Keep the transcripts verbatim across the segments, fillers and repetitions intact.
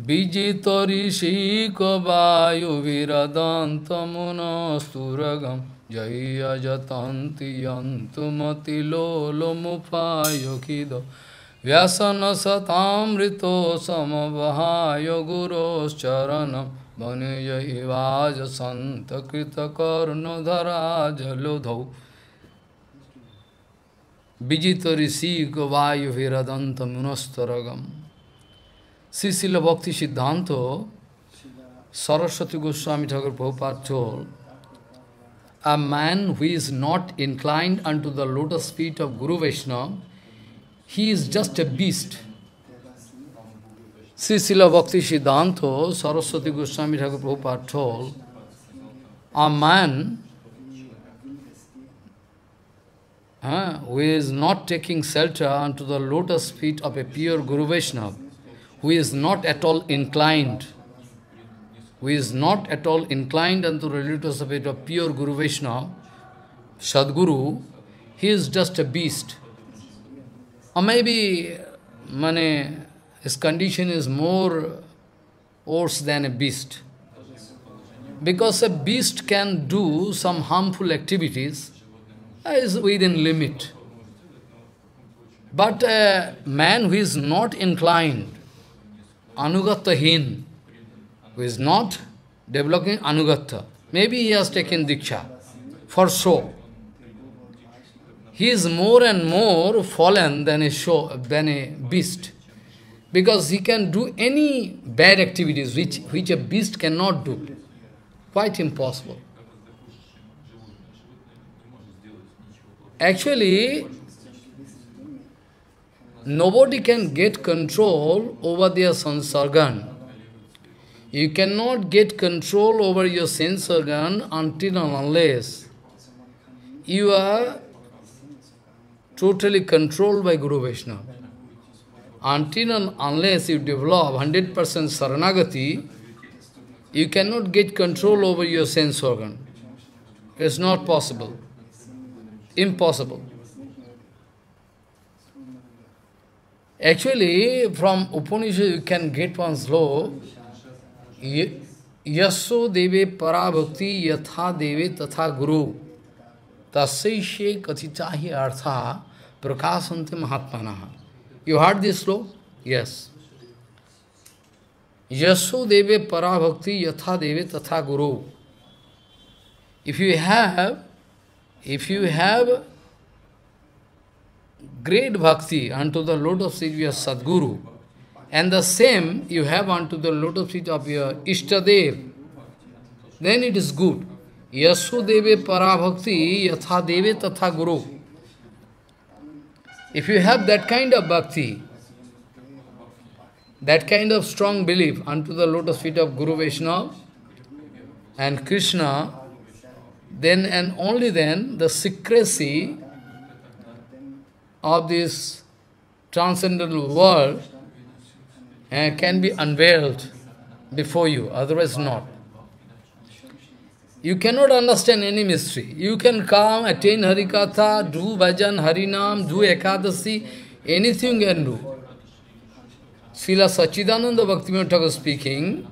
Vijitori shiko vayu viradantamuna suragam jaya jatanti yantumati lolo mupayo kido vyasana satamrito samavahayo guros charanam baniya ivaja santa krita karno dharaja lodho Vijitori shiko vayu viradantamuna suragam. Srila Bhaktisiddhanta Saraswati Goswami Thakura Prabhupada told, a man who is not inclined unto the lotus feet of Guru Vaishnava, he is just a beast. Srila Bhaktisiddhanta Saraswati Goswami Thakura Prabhupada told, a man uh, who is not taking shelter unto the lotus feet of a pure Guru Vaishnava, who is not at all inclined, who is not at all inclined unto the lotus feet of pure Guru Vaishnava, Sadguru, he is just a beast. Or maybe mane, his condition is more worse than a beast. Because a beast can do some harmful activities is within limit. But a man who is not inclined, Anugatahin, who is not developing Anugatha. Maybe he has taken Diksha, for show. He is more and more fallen than a, show, than a beast, because he can do any bad activities which, which a beast cannot do. Quite impossible. Actually, nobody can get control over their sense organ. You cannot get control over your sense organ until and unless you are totally controlled by Guru Vaishnava. Until and unless you develop one hundred percent Saranagati, you cannot get control over your sense organ. It's not possible. Impossible. Actually, from Upanishad, you can get one slow. Yasso deve parabhakti yatha deve tatha guru. Tasyaishe kathitahi artha prakasanti mahatmanaha. You heard this slow? Yes. Yasso deve parabhakti yatha deve tatha guru. If you have, if you have, great bhakti unto the lotus feet of your Sadguru, and the same you have unto the lotus feet of your Ishtadev, then it is good. Yasudeve parabhakti yatha deve tatha guru. If you have that kind of bhakti, that kind of strong belief unto the lotus feet of Guru Vaishnava and Krishna, then and only then the secrecy of this transcendental world uh, can be unveiled before you, otherwise not. You cannot understand any mystery. You can come, attain Harikatha, do Bhajan, Harinam, do Ekadasi, anything you can do. Srila Sachidananda Bhaktivinoda Thakur speaking,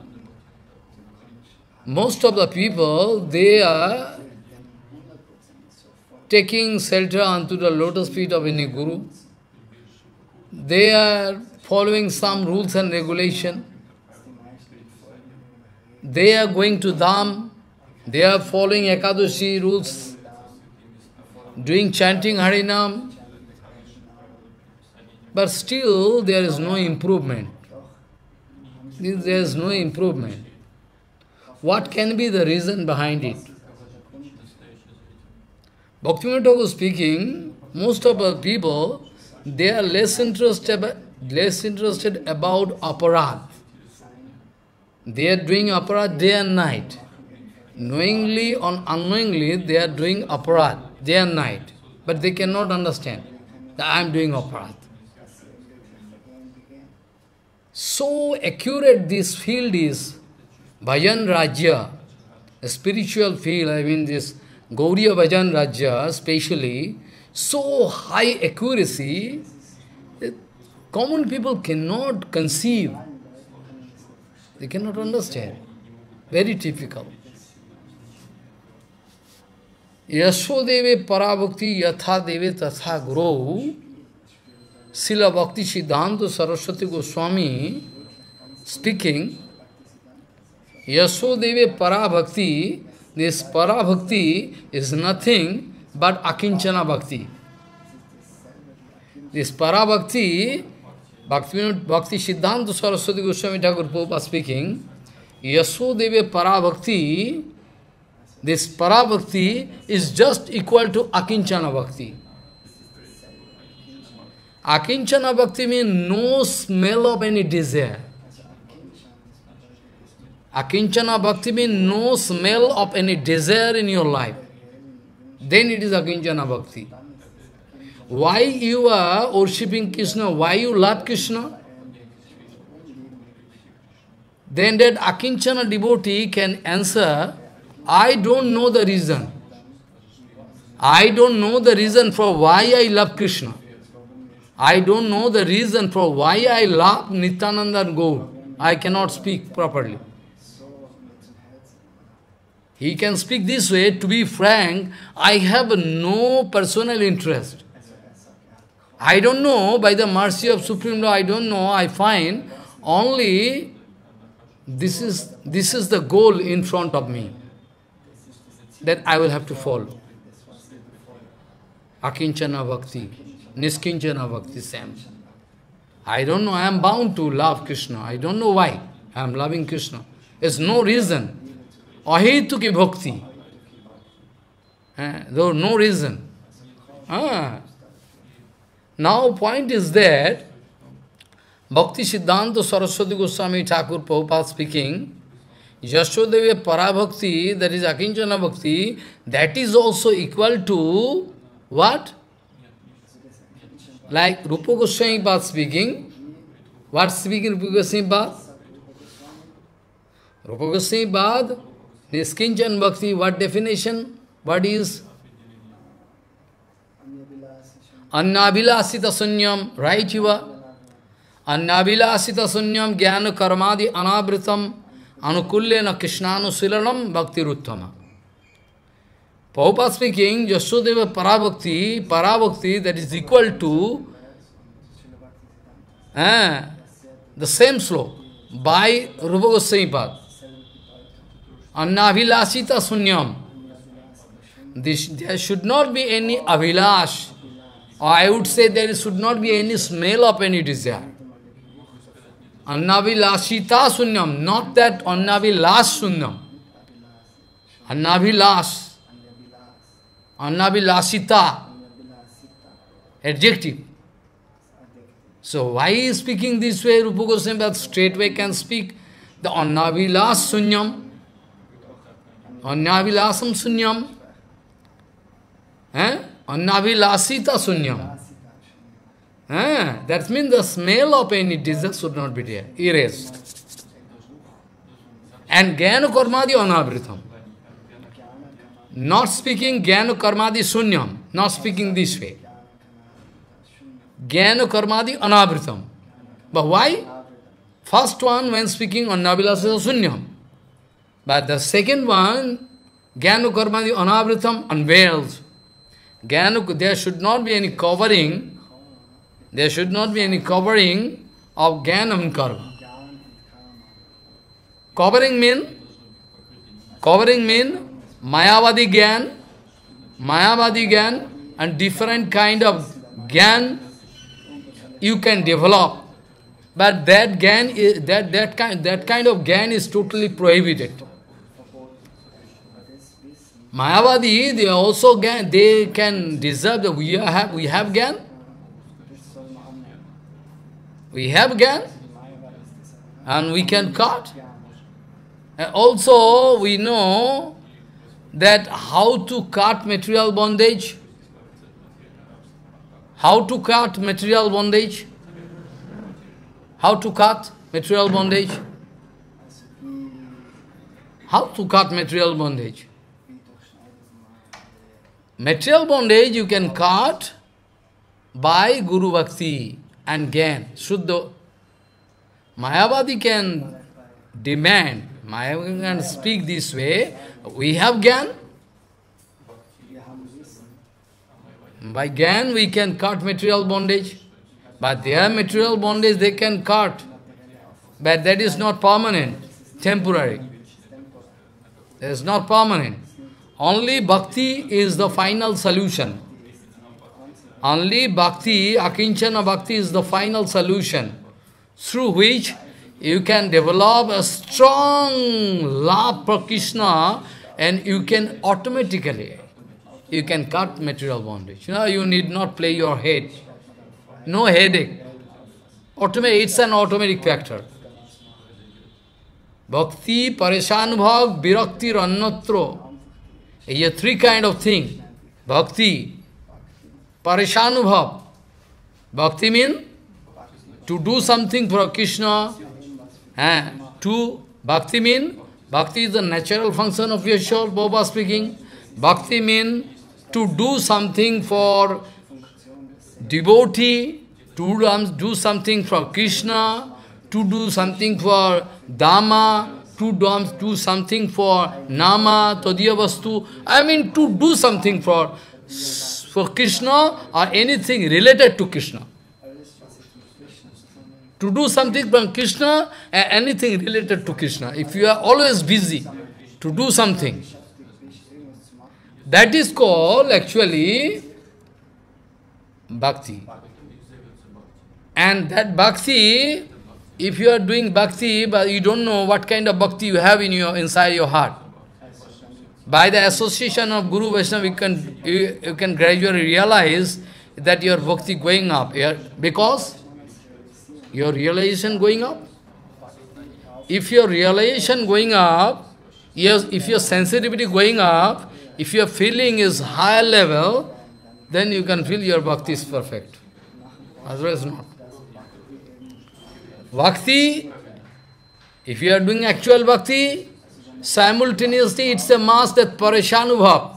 most of the people, they are taking shelter unto the lotus feet of any guru. They are following some rules and regulation. They are going to Dham. They are following Ekadashi rules, doing chanting Harinam. But still there is no improvement. There is no improvement. What can be the reason behind it? Bhaktivinoda Thakur speaking, most of the people, they are less interested, less interested about aparadha. They are doing aparadha day and night. Knowingly or unknowingly, they are doing aparadha day and night. But they cannot understand that I am doing aparadha. So accurate this field is, Bhajan Rajya, a spiritual field, I mean this, Gauriya Bhajan Rajya, especially, so high accuracy, common people cannot conceive. They cannot understand. Very typical. Yasodeve parabhakti yatha deve tatha guru Srila Bhaktisiddhanta Saraswati Goswami speaking, Yasodeve parabhakti, this parabhakti is nothing but akinchana bhakti. This parabhakti, Bhaktisiddhanta Saraswati Goswami Thakur Prabhupada speaking, Yasodeve parabhakti. This parabhakti is just equal to akinchana bhakti. Akinchana bhakti means no smell of any desire. Akinchana bhakti means no smell of any desire in your life. Then it is akinchana bhakti. Why you are worshipping Krishna? Why you love Krishna? Then that akinchana devotee can answer, I don't know the reason. I don't know the reason for why I love Krishna. I don't know the reason for why I love Nityananda and Gaur. I cannot speak properly. He can speak this way, to be frank, I have no personal interest. I don't know, by the mercy of Supreme Lord, I don't know, I find only this is, this is the goal in front of me. That I will have to follow. Akinchana bhakti, niskinchana bhakti, same. I don't know, I am bound to love Krishna. I don't know why I am loving Krishna. There's no reason. Ahituki bhakti. Eh, there is no reason. Ah. Now, point is that Bhaktisiddhanta Saraswati Goswami Thakur Prabhupada speaking, Yasodeva parabhakti, that is akinchana bhakti, that is also equal to what? Like Rupa Goswami Bhat speaking. What speaking Rupa Goswami Bhat? Rupa Goswami Bhat, niskinchana bhakti, what definition? What is? Annabilasita sunyam, right you are? Annabilasita sunyam jnana karmadi anabritam. Anukullena Krishnanu silalam bhakti ruttama. Prabhupada speaking, Yasodeva parabhakti, parabhakti that is equal to eh, the same slope by Rupa Gosai Pad. Annavilasita sunyam. This, there should not be any avilash, or I would say there should not be any smell of any desire. Annavilashita sunyam, not that annavilash sunyam. Annavilash. Annavilashita. Adjective. So why is speaking this way? Rupa Goswami Bhat straightway can speak the annavilash sunyam. Annavilasam sunyam. Eh? Annavilashita sunyam. Ah, that means the smell of any desire should not be there, erased. And Jnana Karmadi Anabritam. Not speaking Jnana Karmadi Sunyam, not speaking this way. Jnana Karmadi Anabritam. But why? First one when speaking Annavilasita Sunyam. But the second one, Jnana Karmadi Anabritam unveils. Jnana, there should not be any covering. There should not be any covering of Jnanam Karma. Covering means? Covering means Mayavadi Jnana, Mayavadi Jnana and different kind of Jnana you can develop. But that Jnana is, that, that, kind, that kind of Jnana is totally prohibited. Mayavadi, they also Jnana, they can deserve that we have, we have Jnana. We have Jnana, and we can cut. And also, we know that how to cut material bondage. How to cut material bondage. How to cut material bondage. How to cut material bondage. Material bondage you can cut by Guru Bhakti. And Jnana, Shuddha. Mayavadi can demand, Maya can speak this way, we have gyan. By gyan we can cut material bondage. But their material bondage they can cut. But that is not permanent, temporary. That is not permanent. Only bhakti is the final solution. Only bhakti, akinchana bhakti is the final solution, through which you can develop a strong love for Krishna, and you can automatically, you can cut material bondage. You know, you need not play your head. No headache. Automatic, it's an automatic factor. Bhakti, pareshanubhav, virakti, rannatro. These are three kind of thing. Bhakti, pareshanubhav. Bhakti means to do something for Krishna. Eh? To bhakti means, bhakti is the natural function of your soul, Baba speaking. Bhakti means to do something for devotee, to do something for Krishna, to do something for Dhamma, to do something for Nama, Tadiya Vastu. I mean to do something for, for Krishna or anything related to Krishna. To do something from Krishna and anything related to Krishna. If you are always busy to do something, that is called actually bhakti. And that bhakti, if you are doing bhakti, but you don't know what kind of bhakti you have in your inside your heart. By the association of Guru Vaishnava, you can you, you can gradually realize that your bhakti going up. Because your realization going up. If your realization going up, yes, if your sensitivity going up, if your feeling is higher level, then you can feel your bhakti is perfect. Otherwise not. Bhakti, if you are doing actual bhakti, simultaneously it's a mass that pareshanubhav.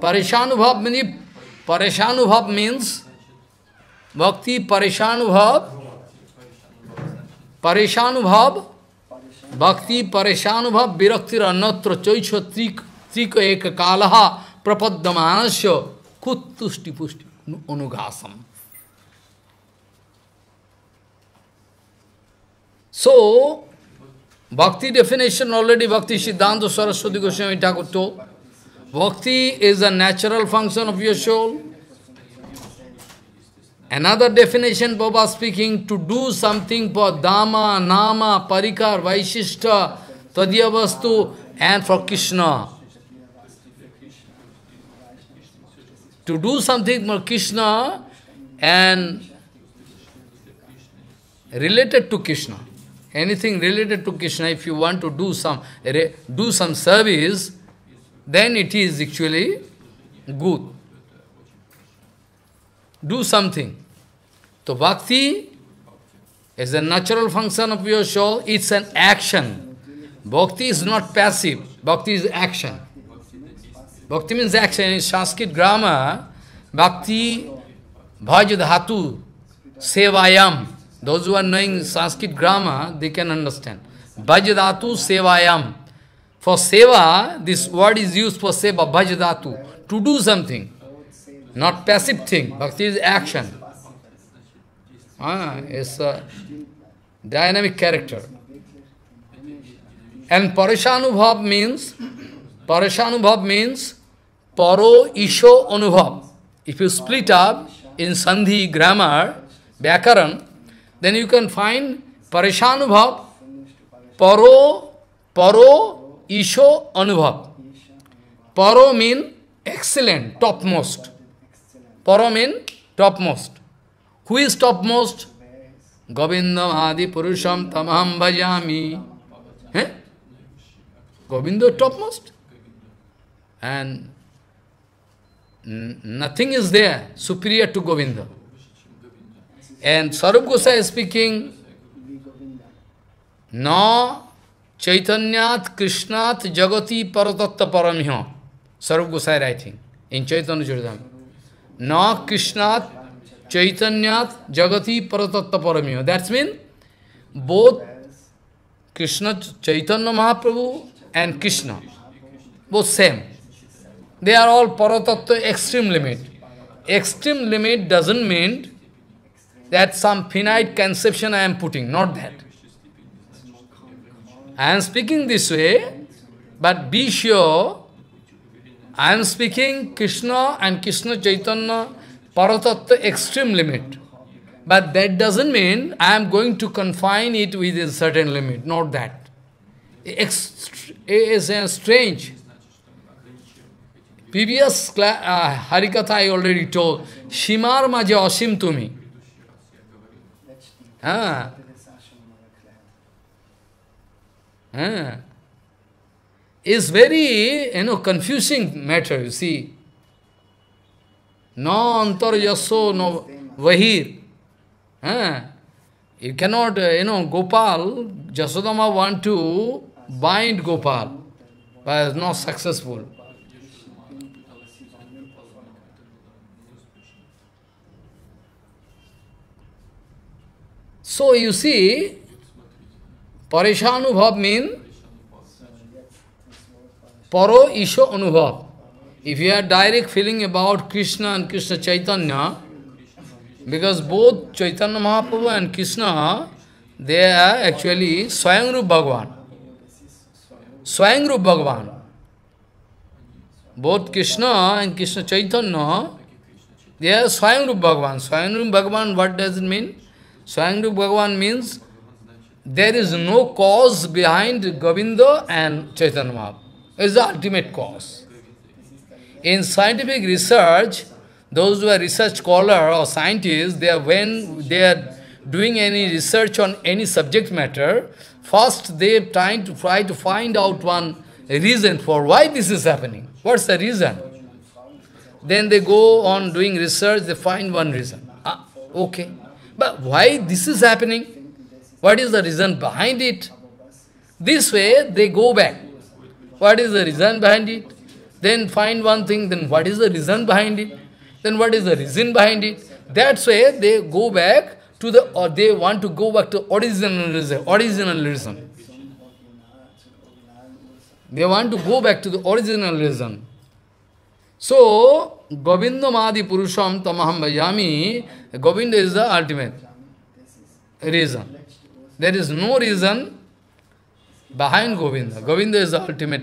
Pareshanubhav means, pareshanubhav means bhakti pareshanubhav. Pareshanubhav. Bhakti pareshanubhav viraktir anatra choichha trika eka kalaha prapaddamanasya kuttushti pushti anugasam. So, bhakti definition already Bhaktisiddhanta Saraswati Goswami Thakura told. Bhakti is a natural function of your soul. Another definition, Baba speaking, to do something for Dhamma, Nama, Parikar, Vaishishta, Tadiya Vastu, and for Krishna. To do something for Krishna and related to Krishna. Anything related to Krishna, if you want to do some, do some service, then it is actually good. Do something. So bhakti is a natural function of your soul. It's an action. Bhakti is not passive. Bhakti is action. Bhakti means action. In Sanskrit grammar, bhakti, bhaj dhatu, sevayam. Those who are knowing Sanskrit grammar, they can understand. Bhaj dhatu, sevayam. For seva, this word is used for seva, bhaj dhatu, to do something. Not passive thing. Bhakti is action. Ah, it's a dynamic character. And pareshanubhav means, pareshanubhav means paro isho anubhav. If you split up in Sandhi grammar, Vyakaran, then you can find pareshanubhav, paro, paro isho anubhav. Paro means excellent, topmost. Paro means topmost. Who is topmost? Govindam adi purusham tamaham bhajami. Eh? Govinda topmost. And nothing is there superior to Govinda. And Svarupa Gosai is speaking, na chaitanyat krishnat jagati paratatta paramhya. Svarupa Gosai writing in Chaitanya Charitami. Na Krishnat Chaitanyat Jagati Paratatta Paramyo. That means both Krishna, Chaitanya Mahaprabhu and Krishna, both same. They are all paratattva extreme limit. Extreme limit doesn't mean that some finite conception I am putting, not that. I am speaking this way, but be sure I am speaking Krishna and Krishna Chaitanya paratattva extreme limit. But that doesn't mean I am going to confine it with a certain limit, not that. It is strange. Previous class, uh, Harikatha I already told, Shimar Maje Asim Tumi. Ah. Ah. It's very, you know, confusing matter, you see. No antar yaso, no vahir. Ah. You cannot, uh, you know, Gopal, Jasodama want to bind Gopal, but it's not successful. So you see, Parishanubhav means Paro Isho Anubhav. If you have direct feeling about Krishna and Krishna Chaitanya, because both Chaitanya Mahaprabhu and Krishna, they are actually Swayam Rup Bhagavan. Swayam Rup Bhagavan. Both Krishna and Krishna Chaitanya, they are Swayam Rup Bhagavan. Swayam Rup Bhagavan, what does it mean? Swayam Rup Bhagavan means there is no cause behind Govinda and Chaitanya Mahaprabhu. It is the ultimate cause. In scientific research, those who are research scholars or scientists, they are, when they are doing any research on any subject matter, first they try to try to find out one reason for why this is happening. What's the reason? Then they go on doing research, they find one reason. Ah, okay. But why this is happening? What is the reason behind it? This way they go back. What is the reason behind it? Then find one thing, then what is the reason behind it? Then what is the reason behind it? That's why they go back to the, or they want to go back to original reason. Original reason. They want to go back to the original reason. So, Govinda Madi Purusham Tamaham Bhajami, Govinda is the ultimate reason. There is no reason behind Govinda. Govinda is the ultimate.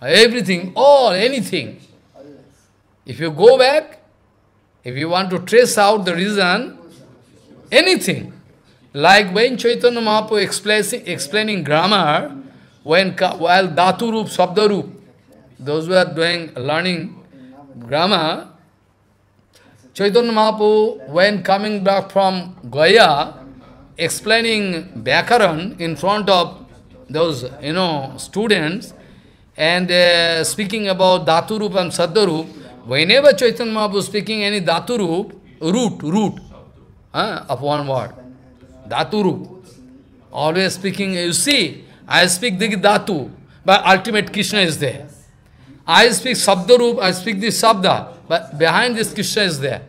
Everything, all, anything. If you go back, if you want to trace out the reason, anything. Like when Chaitanya Mahaprabhu explaining, explaining grammar, when while Dhatu Rup, Sabda Rup, those who are doing learning grammar, Chaitanya Mahaprabhu, when coming back from Gaya, explaining Vyakaran in front of those, you know, students, and uh, speaking about Dhatu Rup and Sabda Rup, whenever Chaitanya Mahaprabhu is speaking any Dhatu Rup, root, root, uh, of one word, Dhatu Rup, always speaking, you see, I speak the Dhatu, but ultimate Krishna is there. I speak Sabda Rup, I speak this Sabda, but behind this Krishna is there.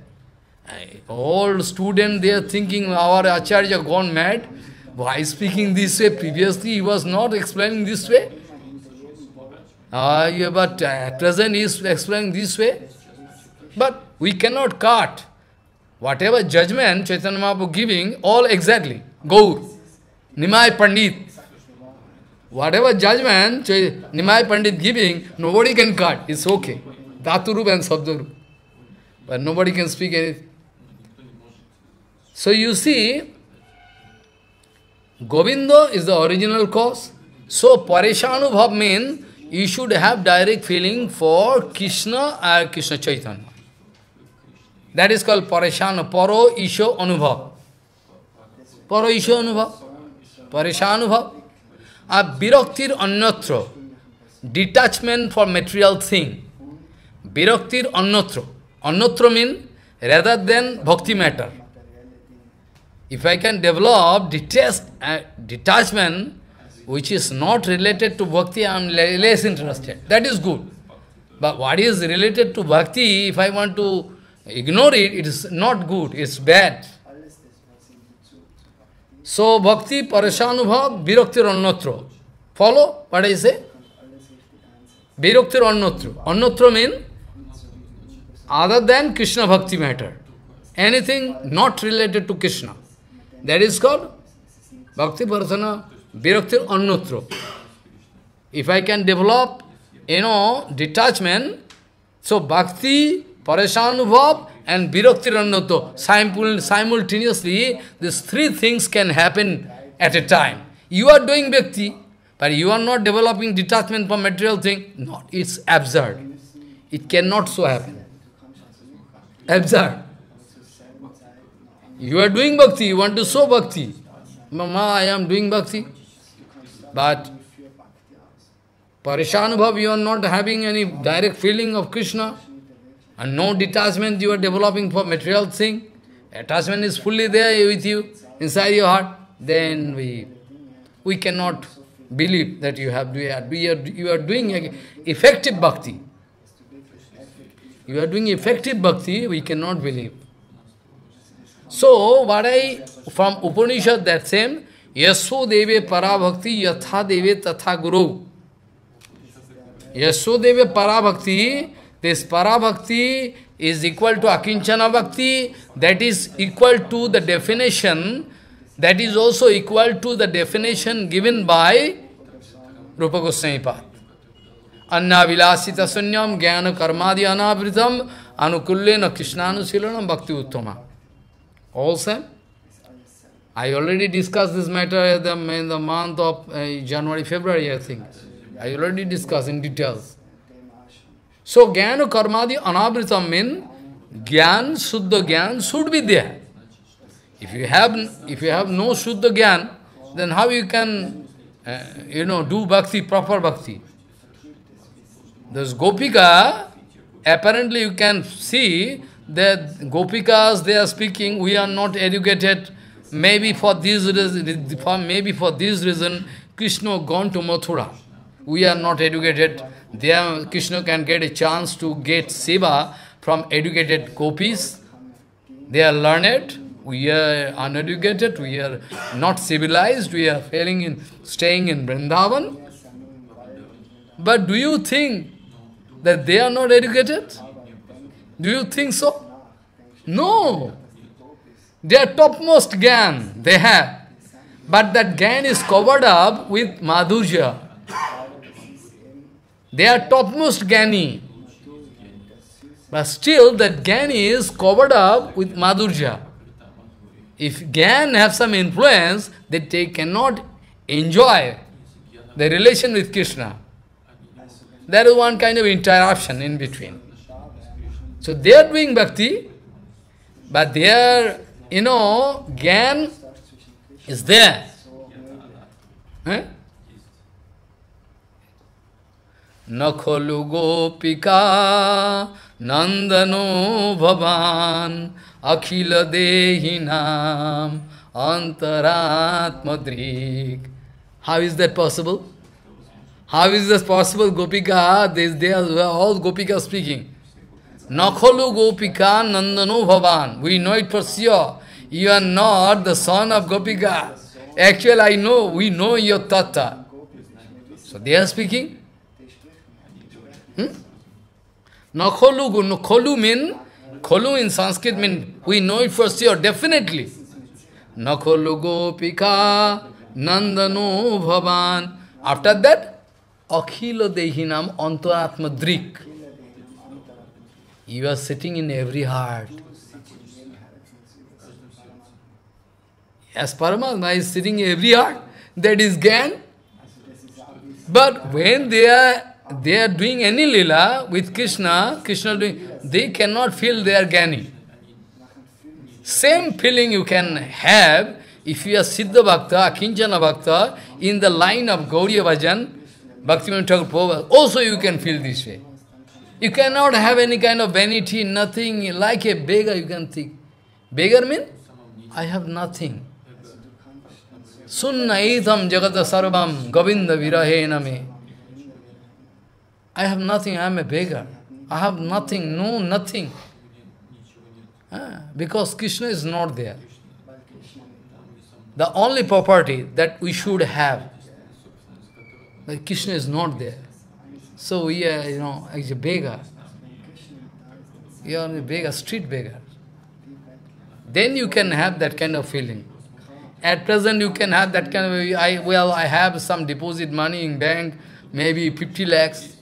All students, they are thinking, our Acharya gone mad. Why speaking this way? Previously he was not explaining this way. Uh, yeah, but at uh, present he is explaining this way. But we cannot cut. Whatever judgment Chaitanya Mahaprabhu giving, all exactly. Gaur, Nimai Pandit. Whatever judgment Nimai Pandit giving, nobody can cut. It's okay. Dhaturup and Sabdarup. But nobody can speak anything. So you see, Govinda is the original cause. So Parishanubhav means you should have direct feeling for Krishna or Krishna Chaitanya. That is called Parishana, Paro Isho Anubhav. Paro Isho Anubhav. Parishanubhav. A Biraktir Annatra, detachment for material thing. Biraktir Annatra. Annatra means rather than bhakti matter. If I can develop detest, uh, detachment which is not related to bhakti, I am less interested. That is good. But what is related to bhakti, if I want to ignore it, it is not good, it's bad. So, bhakti parashanubhav viraktir annatra. Follow what I say? Viraktir annatra. Annatra means other than Krishna bhakti matter. Anything not related to Krishna. That is called bhakti parasana viraktir annatra. If I can develop, you know, detachment, so bhakti, parashanubhav, and viraktir annatra, simultaneously, these three things can happen at a time. You are doing bhakti, but you are not developing detachment from material thing. No, it's absurd. It cannot so happen. Absurd. You are doing bhakti, you want to show bhakti. Mama, I am doing bhakti. But parashanubhav, you are not having any direct feeling of Krishna. And no detachment you are developing for material thing. Attachment is fully there with you, inside your heart. Then we we cannot believe that you have you are, you are doing effective bhakti. You are doing effective bhakti, we cannot believe. So, what I, from Upanishad, that same, Yaso deve para bhakti yatha deve tatha guru. Yaso deve para bhakti. This parabhakti is equal to akinchana bhakti, that is equal to the definition, that is also equal to the definition given by Rupa Goswami Pad. Anna vilasita sunyam jnana karmadi anavritam anukullena krishnanusilanam bhakti uttama. Also, I already discussed this matter in the month of January, February, I think. I already discussed in details. So, Jnana Karmadi Anavritam means Jnana Suddha Jnana should be there. If you have, if you have no Suddha Jnana, then how you can, uh, you know, do bhakti, proper bhakti? Those Gopika, apparently you can see that Gopikas, they are speaking, we are not educated, maybe for this reason, for, maybe for this reason, Krishna gone to Mathura. We are not educated. There, Krishna can get a chance to get seva from educated gopis. They are learned, we are uneducated, we are not civilized, we are failing in staying in Vrindavan. But do you think that they are not educated? Do you think so? No! They are topmost jnana, they have. But that jnana is covered up with madhurya. They are topmost jnani. But still, that jnani is covered up with madhurya. If jnana have some influence, they, they cannot enjoy the relation with Krishna. There is one kind of interruption in between. So they are doing bhakti, but they are, you know, jnana is there. Eh? Nakholu gopika nandano bhavan akhila dehinam antaratmadrik. How is that possible? How is this possible? Gopika, they, they are all Gopika speaking. Nakholu gopika nandano bhavan. We know it for sure. You are not the son of Gopika. Actually, I know, we know your tattva. So they are speaking. Nakholu, no, kholu means, kholu in Sanskrit means, we know it for sure, definitely. Nakholu gopika nandano bhavan. After that, akhila dehinam antaratmadrik. You are sitting in every heart. As Paramatma is sitting in every heart, that is jnana. But when they are They are doing any lila with Krishna, Krishna doing, they cannot feel they are jnani. Same feeling you can have if you are Siddha Bhakta, Akinchana Bhakta, in the line of Gauriya Bhajan, Bhaktivinoda Thakur, also you can feel this way. You cannot have any kind of vanity, nothing, like a beggar you can think. Beggar means, I have nothing. Sunna etham jagata sarvam govinda virahename. I have nothing, I am a beggar. I have nothing, no nothing. Ah, because Krishna is not there. the only property that we should have. But Krishna is not there. So we are, you know, as a beggar. You are a beggar, street beggar. Then you can have that kind of feeling. At present, you can have that kind of, I, well, I have some deposit money in bank, maybe fifty lakhs,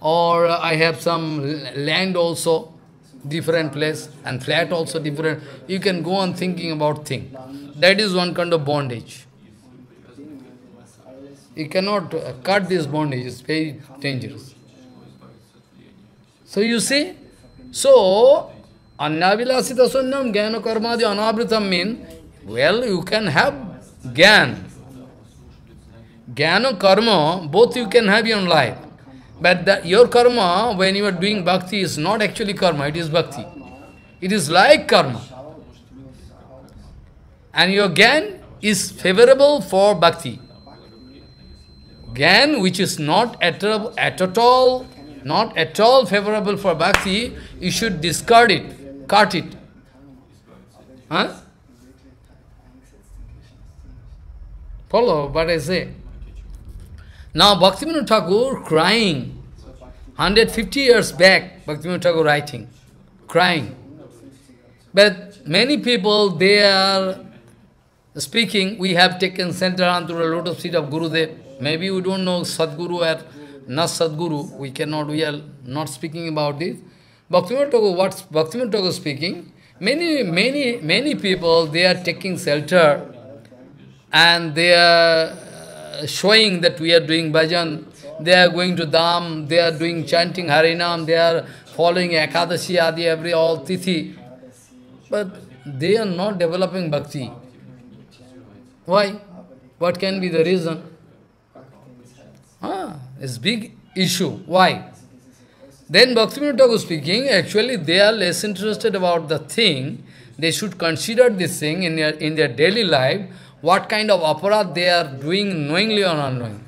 or I have some land also, different place, and flat also different. You can go on thinking about thing. That is one kind of bondage. You cannot cut this bondage, it's very dangerous. So you see, so, Annavilasita sanyam jnana karmadi anavritam means, well, you can have jnana. Jnana, karma, both you can have in life. But the, your karma, when you are doing bhakti, is not actually karma, it is bhakti. It is like karma. And your jnana is favorable for bhakti. Jnana, which is not at, at all, not at all favorable for bhakti, you should discard it, cut it. Huh? Follow what I say. Now Bhaktivinoda Thakur crying, one hundred fifty years back, Bhaktivinoda Thakur writing, crying. But many people, they are speaking, we have taken center onto the lotus feet of Gurudev. Maybe we don't know Sadguru or not Sadguru, we cannot, we are not speaking about this. Bhaktivinoda Thakur, what Bhaktivinoda Thakur speaking, many, many, many people, they are taking shelter and they are showing that we are doing bhajan, they are going to dham, they are doing chanting harinam, they are following ekadashi adi, every all tithi. But they are not developing bhakti. Why? What can be the reason? Ah, it's a big issue. Why? Then Bhaktivinoda Thakur speaking, actually they are less interested about the thing. They should consider this thing in their, in their daily life. What kind of aparat they are doing knowingly or unknowingly.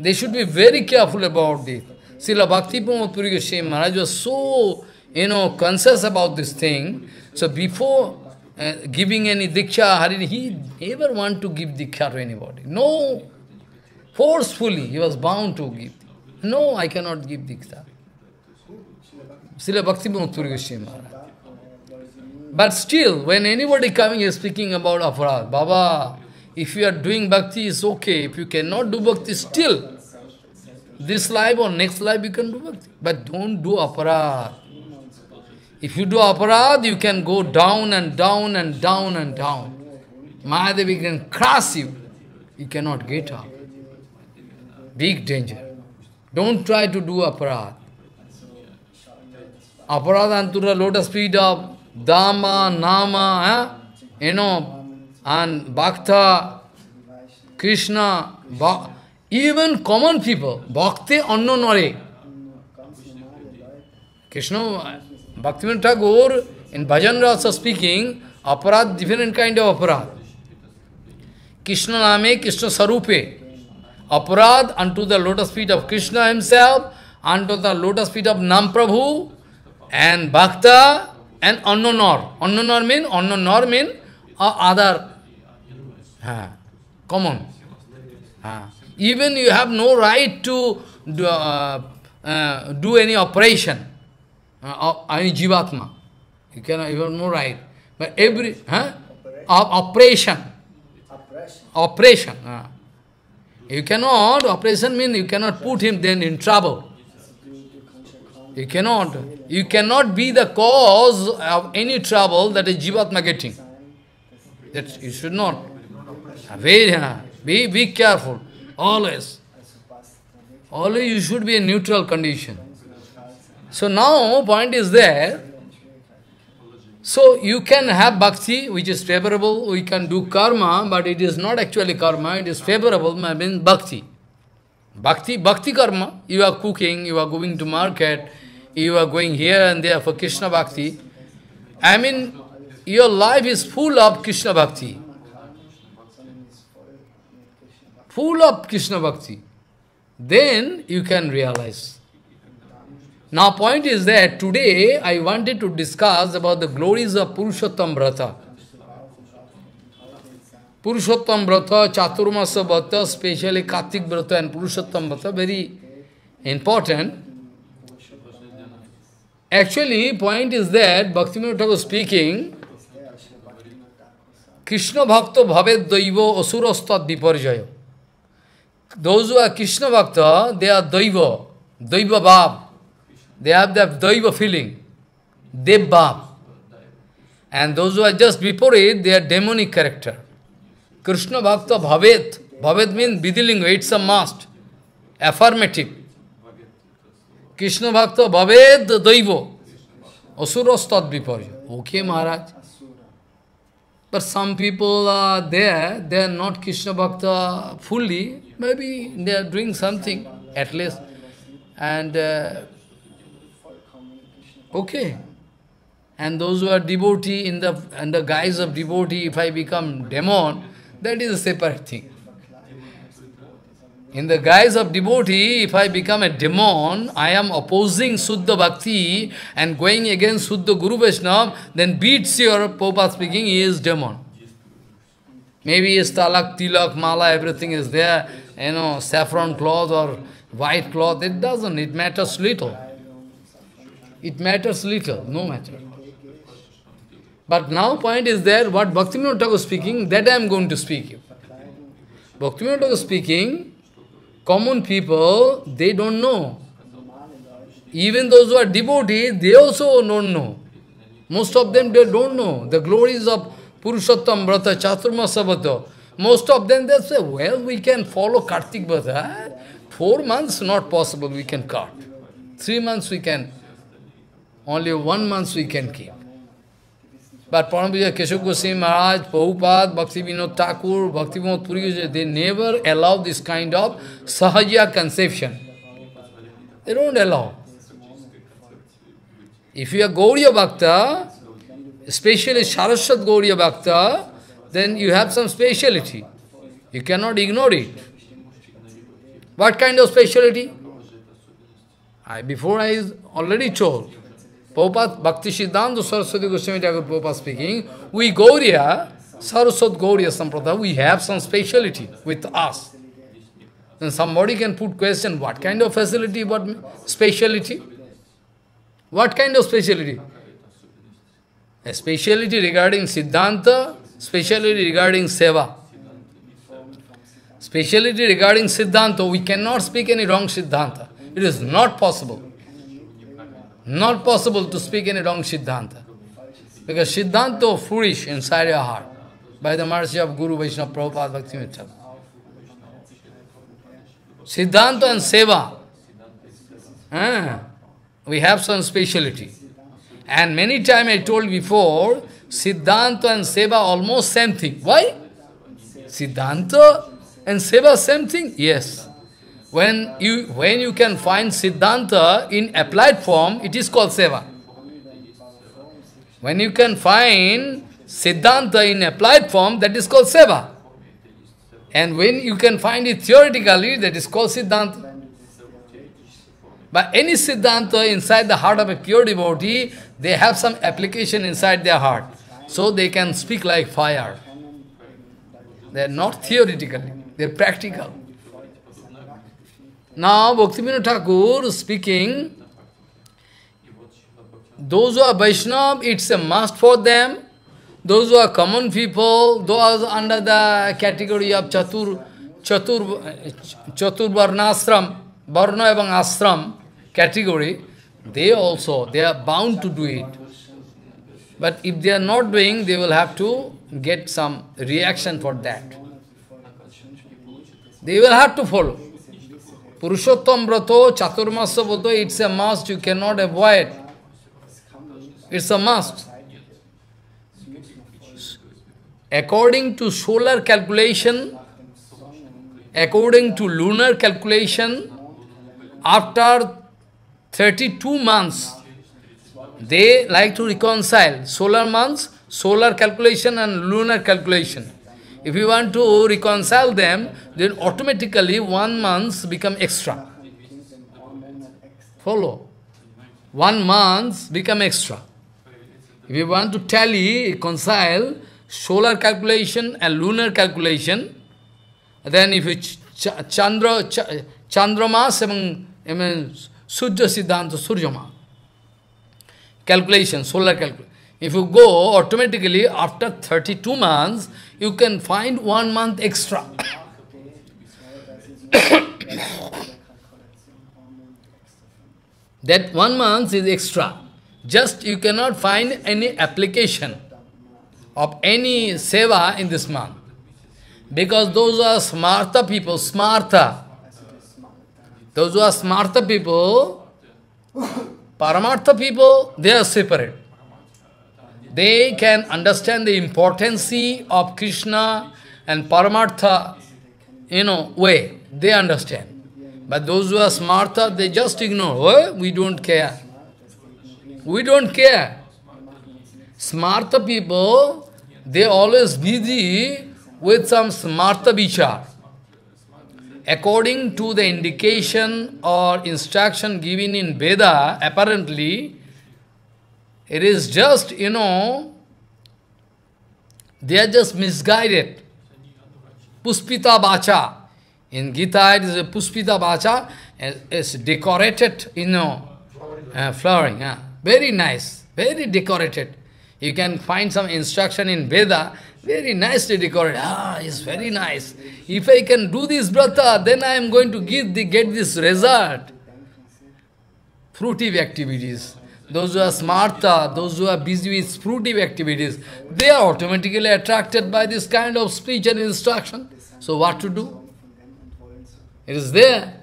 They should be very careful about this. Srila Bhakti Prama Purigashe Maharaj was so, you know, conscious about this thing. So before uh, giving any diksha, he never wanted to give diksha to anybody. No, forcefully he was bound to give. No, I cannot give diksha. Srila Bhakti Prama Purigashe Maharaj. But still, when anybody coming is speaking about aparad, Baba, if you are doing bhakti, it's okay. If you cannot do bhakti, still, this life or next life, you can do bhakti. But don't do aparad. If you do aparad, you can go down and down and down and down. Mahadevi can crush you. You cannot get up. Big danger. Don't try to do aparad. Aparad antura lotus feet of Dhamma, Nama, eh? you know, and Bhakta, Krishna, bha even common people, Bhakti Anno Nare. Krishna, Bhaktivinoda Thakur, in Bhajan Rasa speaking, aparad, different kind of aparad. Krishna Name, Krishna Sarupe. Aparad unto the lotus feet of Krishna himself, unto the lotus feet of Nam Prabhu, and Bhakta, and Annonor. Annonor means, Annonor means, uh, other, uh, common. Uh, even you have no right to do, uh, uh, do any operation, uh, uh, any jivatma. You cannot, you have no right. But every, huh? Operation. Operation. Operation. Uh. You cannot, operation means you cannot put him then in trouble. You cannot. You cannot be the cause of any trouble that is jivatma getting. That you should not. Be, be careful. Always. Always you should be in neutral condition. So now, point is there. So you can have bhakti, which is favorable. We can do karma, but it is not actually karma. It is favorable, I mean bhakti. Bhakti, bhakti karma. You are cooking, you are going to market, you are going here and there for Krishna Bhakti. I mean, your life is full of Krishna Bhakti. Full of Krishna Bhakti. Then you can realize. Now point is that today I wanted to discuss about the glories of Purushottam Vrata. Purushottam Vrata, Chaturmasa Vrata, especially Kartik Vrata and Purushottam Vrata, very important. Actually, point is that Bhaktivinoda Thakur speaking, Krishna Bhakta Bhaved Daiva Asurastad Viparjaya. Those who are Krishna Bhakta, they are Daiva, Daiva Bhav. They have that Daiva feeling, Dev Bhav. And those who are just Viparit, they are demonic character. Krishna Bhakta Bhavet. Bhavet means Vidilinga, it's a must. Affirmative. Krishna Bhakta Bhavet Daivo. Asurastad Viparjaya. Okay, Maharaj. But some people are there, they are not Krishna Bhakta fully. Maybe they are doing something, at least. And, uh, okay. And those who are devotee, in the, in the guise of devotee, if I become demon, that is a separate thing. In the guise of devotee, if I become a demon, I am opposing Suddha Bhakti and going against Suddha Guru Vaishnava, then beats your Prabhupada speaking, he is demon. Maybe his talak, tilak, mala, everything is there, you know, saffron cloth or white cloth, it doesn't, it matters little. It matters little, no matter. But now point is there, what Bhaktivinoda Thakur speaking, that I am going to speak. Bhaktivinoda Thakur speaking, common people, they don't know. Even those who are devotees, they also don't know. Most of them, they don't know the glories of Purushottam Vrata, Chaturmasa Vrata. Most of them, they say, well, we can follow Kartik Vrata. Four months, not possible, we can cut. Three months, we can. Only one month, we can keep. But Paramahansa Keshav Goswami Maharaj, Prabhupada, Bhaktivinoda Thakur, Bhaktivinoda Purigashe, they never allow this kind of sahaja conception. They don't allow. If you are Gauriya Bhakta, especially Saraswat Gauriya Bhakta, then you have some speciality. You cannot ignore it. What kind of speciality? I, before I already told. Prabhupada, Bhaktisiddhanta Saraswati Goswami Thakura Prabhupada speaking, we Gauriya, Saraswat Gauriya Sampradaya, we have some speciality with us. Then somebody can put question, what kind of facility, what speciality? What kind of speciality? A speciality regarding Siddhanta, speciality regarding Seva. Speciality regarding Siddhanta, we cannot speak any wrong Siddhanta. It is not possible. Not possible to speak any wrong Siddhanta. Because Siddhanta is foolish inside your heart. By the mercy of Guru Vaishnava Prabhupada Bhaktivinoda. Siddhanta and Seva. Ah, we have some speciality. And many times I told before, Siddhanta and Seva are almost same thing. Why? Siddhanta and Seva same thing? Yes. When you, when you can find Siddhanta in applied form, it is called Seva. When you can find Siddhanta in applied form, that is called Seva. And when you can find it theoretically, that is called Siddhanta. But any Siddhanta inside the heart of a pure devotee, they have some application inside their heart. So they can speak like fire. They are not theoretically, they are practical. Now, Bhaktivinoda Thakur speaking, those who are Vaishnava, it's a must for them. Those who are common people, those under the category of Chatur, Chatur, Chatur Varnasram, Varna evam Asram category, they also, they are bound to do it. But if they are not doing, they will have to get some reaction for that. They will have to follow. Purushottam Vrato, Chaturmasa Vrato, it's a must, you cannot avoid. It's a must. According to solar calculation, according to lunar calculation, after thirty-two months, they like to reconcile solar months, solar calculation and lunar calculation. If you want to reconcile them, then automatically one month become extra. Follow. One month become extra. If you want to tally, reconcile solar calculation and lunar calculation, then if you ch Chandra, ch Chandramas among, I mean, Surya Siddhanta, Suryama, calculation, solar calculation. If you go automatically after thirty-two months, you can find one month extra. That one month is extra. Just you cannot find any application of any seva in this month. Because those are smarta people, smarta. Those who are smarta people, paramartha people, they are separate. They can understand the importance of Krishna and paramartha, you know, way. They understand. But those who are smarta, they just ignore. Eh? We don't care. We don't care. Smarta people, they always busy with some smarta vichar. According to the indication or instruction given in Veda, apparently, it is just, you know, they are just misguided. Puspita Vacha. In Gita, it is a Puspita Vacha. It's decorated, you know, uh, flowering. Uh, very nice, very decorated. You can find some instruction in Veda, very nicely decorated. Ah, it's very nice. If I can do this, brother, then I am going to give the, get this result. Fruitive activities. Those who are smarta, those who are busy with fruitive activities, they are automatically attracted by this kind of speech and instruction. So what to do? It is there.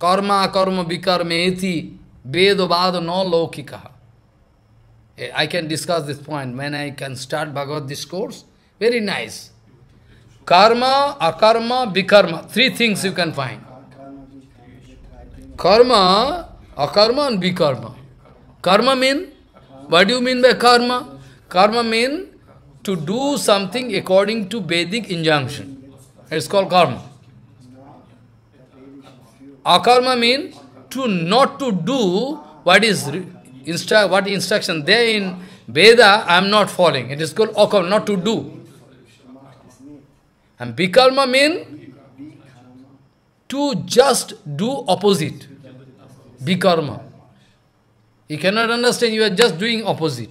Karma, karma, vikarma, eti, veda, vada, no lokika. I can discuss this point when I can start Bhagavad this course. Very nice. Karma, akarma, vikarma. Three things you can find. Karma, akarma and vikarma. Karma mean? What do you mean by karma? Karma mean to do something according to Vedic injunction. It's called karma. Akarma mean to not to do what is instru what instruction there in Veda I am not following. It is called akarma, not to do. And vikarma mean to just do opposite. Vikarma. You cannot understand, you are just doing opposite.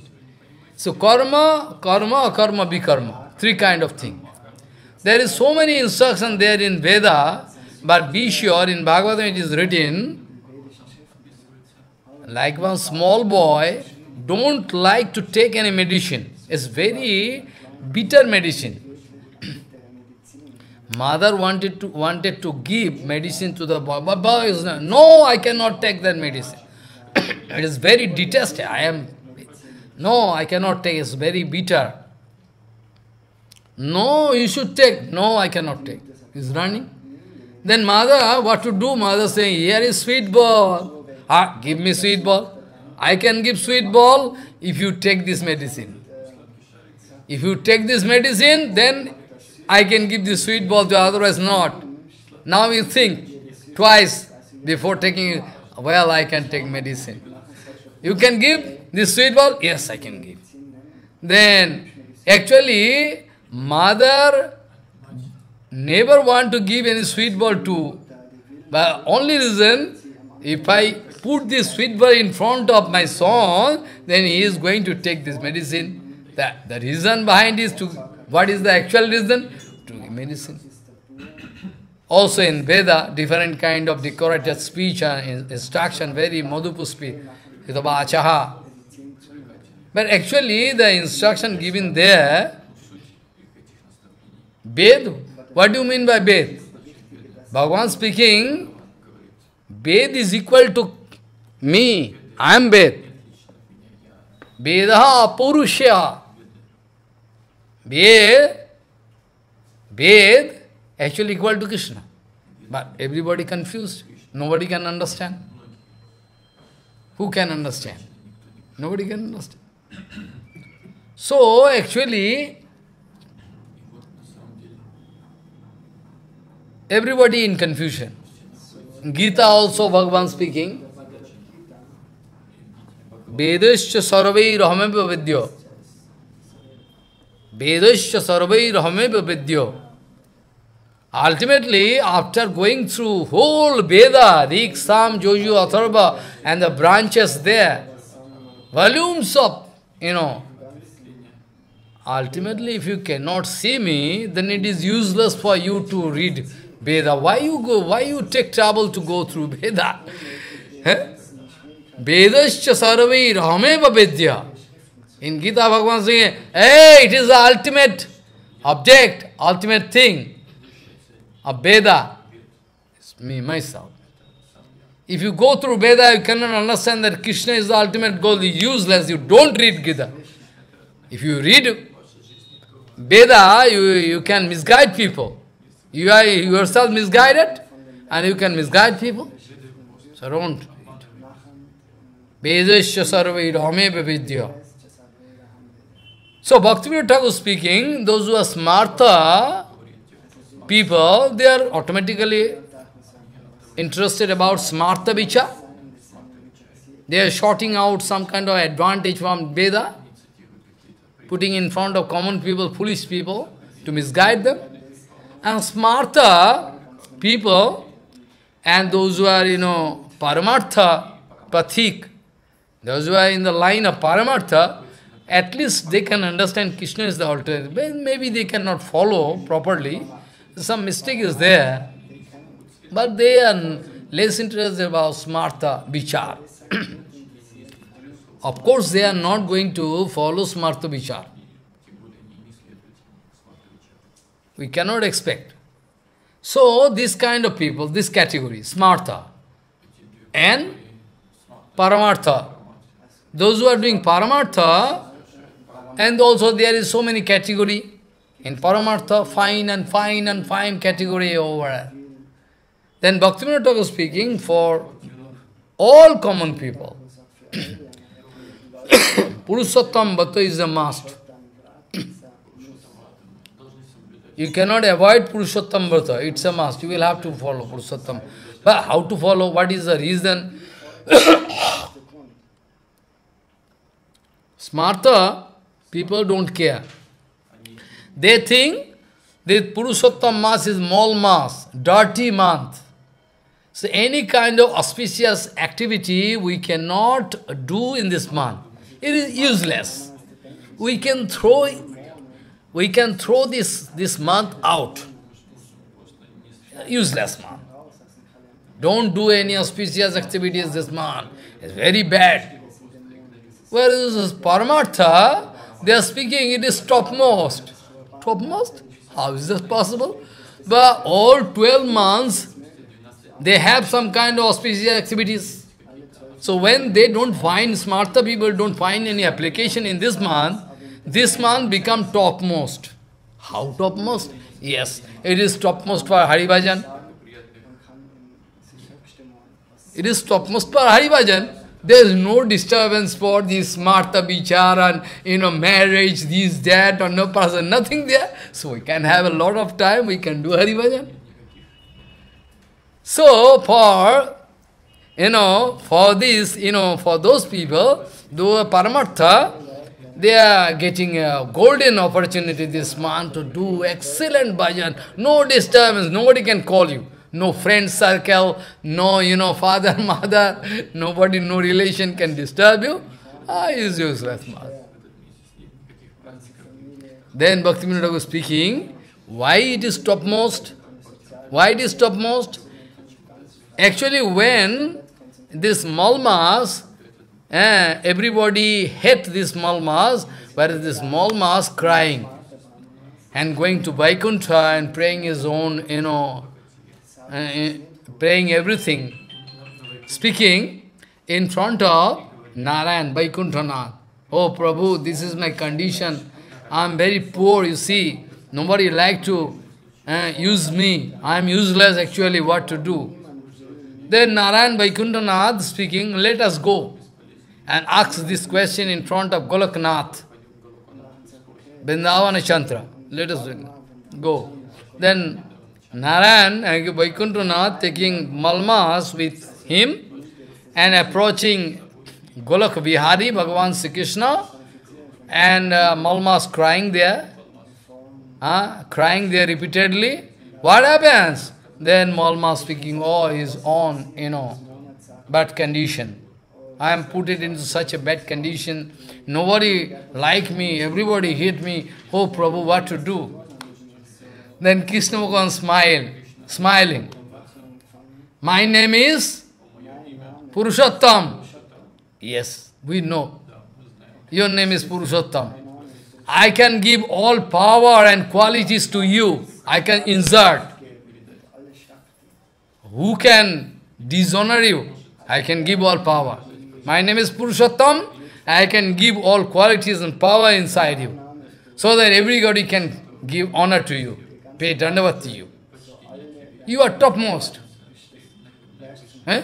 So karma, karma, akarma, vikarma. Three kind of thing. There is so many instructions there in Veda, but be sure in Bhagavatam it is written, like one small boy, don't like to take any medicine. It's very bitter medicine. Mother wanted to wanted to give medicine to the boy, but boy is not, no, I cannot take that medicine. It is very detested. I am, no, I cannot take, it's very bitter. No, you should take. No, I cannot take. He's running. Then mother, what to do? Mother saying, here is sweet ball. Ah, give me sweet ball. I can give sweet ball if you take this medicine. If you take this medicine, then I can give the sweet ball to, otherwise not. Now you think twice before taking it. Well, I can take medicine. You can give this sweet ball? Yes, I can give. Then, actually, mother never want to give any sweet ball to. But only reason, if I put this sweet ball in front of my son, then he is going to take this medicine. The, the reason behind is to... What is the actual reason? To medicine. Also in Veda, different kind of decorated speech and instruction, very madhupuspi, hitabachaha. But actually, the instruction given there, Ved, what do you mean by Ved? Bhagavan speaking, Ved is equal to me, I am Ved. Vedaha Purushya. Ved, Ved, actually equal to Krishna. But everybody confused. Nobody can understand. Who can understand? Nobody can understand. So, actually, everybody in confusion. Gita also, Bhagavan speaking. Vedasya sarvai rahameva vidyo. Vedasya sarvai rahameva vidyo. Ultimately, after going through whole Veda, Rik, Sam, Joju, Atharva, and the branches there, volumes of, you know, ultimately, if you cannot see me, then it is useless for you to read Veda. Why you go? Why you take trouble to go through Veda? Vedascha sarvai rahameva vidya. In Gita, Bhagavan saying, hey, it is the ultimate object, ultimate thing of Veda. It's me, myself. If you go through Veda, you cannot understand that Krishna is the ultimate goal. It's useless. You don't read Gita. If you read Veda, you, you can misguide people. You are yourself misguided, and you can misguide people. So don't. Vedasya sarvai rahameva vidya. So Bhaktivinoda Thakur speaking, those who are smarta people, they are automatically interested about smarta vicha. They are shorting out some kind of advantage from Veda, putting in front of common people, foolish people, to misguide them. And smarta people, and those who are, you know, paramartha, pathik, those who are in the line of paramartha, at least they can understand Krishna is the alternative. Maybe they cannot follow properly. Some mistake is there. But they are less interested about smartha vichar. Of course, they are not going to follow smartha vichar. We cannot expect. So, this kind of people, this category, smartha and paramartha. Those who are doing paramartha, and also there is so many category. In paramartha, fine and fine and fine category over. Then Bhaktivinoda Thakur speaking for all common people. Purushottam Bhatto is a must. You cannot avoid Purushottam Bhatto. It's a must. You will have to follow Purushottam. But how to follow? What is the reason? Smartha people don't care. They think this Purushottam mass is small mass, dirty month. So any kind of auspicious activity we cannot do in this month. It is useless. We can throw, we can throw this, this month out. Useless month. Don't do any auspicious activities this month. It's very bad. Whereas Paramartha, they are speaking, it is topmost. Topmost? How is this possible? But all twelve months, they have some kind of auspicious activities. So when they don't find, smarta people don't find any application in this month, this month become topmost. How topmost? Yes, it is topmost for Hari Bhajan. It is topmost for Hari Bhajan. There is no disturbance for these smarta vichara and, you know, marriage, these, that, or no person, nothing there. So we can have a lot of time, we can do Hari Bhajan. So for, you know, for this, you know, for those people, though paramartha, they are getting a golden opportunity this month to do excellent bhajan. No disturbance, nobody can call you. No friend circle, no, you know, father, mother, nobody, no relation can disturb you. Ah, is useless. Then Bhaktivinoda was speaking, why it is topmost? Why it is topmost? Actually, when this Malmas, eh, everybody hate this Malmas, whereas this Malmas crying and going to Vaikuntha and praying his own, you know, Uh, praying everything, speaking in front of Narayana Vaikunthanath. Oh Prabhu, this is my condition. I am very poor, you see. Nobody like to uh, use me. I am useless actually, what to do. Then Narayana Vaikunthanath speaking, let us go and ask this question in front of Goloknath, Vrindavana Chandra. Let us go. Then Narayan and Vaikunthanath taking Malmas with him and approaching Goloka Vihari, Bhagavan Sri Krishna, and uh, Malmas crying there, uh, crying there repeatedly. What happens? Then Malma speaking, oh, is on, you know, bad condition. I am put it into such a bad condition. Nobody like me, everybody hate me. Oh, Prabhu, what to do? Then Krishna Bhagavan smile, smiling. My name is Purushottam. Yes, we know. Your name is Purushottam. I can give all power and qualities to you. I can insert. Who can dishonor you? I can give all power. My name is Purushottam. I can give all qualities and power inside you. So that everybody can give honor to you. Pay dandavat to you. You are topmost. Eh?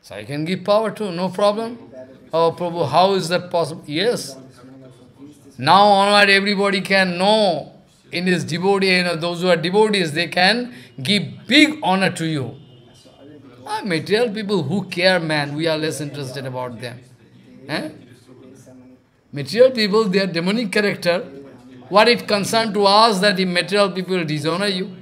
So I can give power too, no problem. Oh Prabhu, how is that possible? Yes. Now onward everybody can know in his devotee, you know, those who are devotees, they can give big honor to you. Ah, material people who care, man, we are less interested about them. Eh? Material people, their demonic character, what it concerned to us that the material people dishonor you?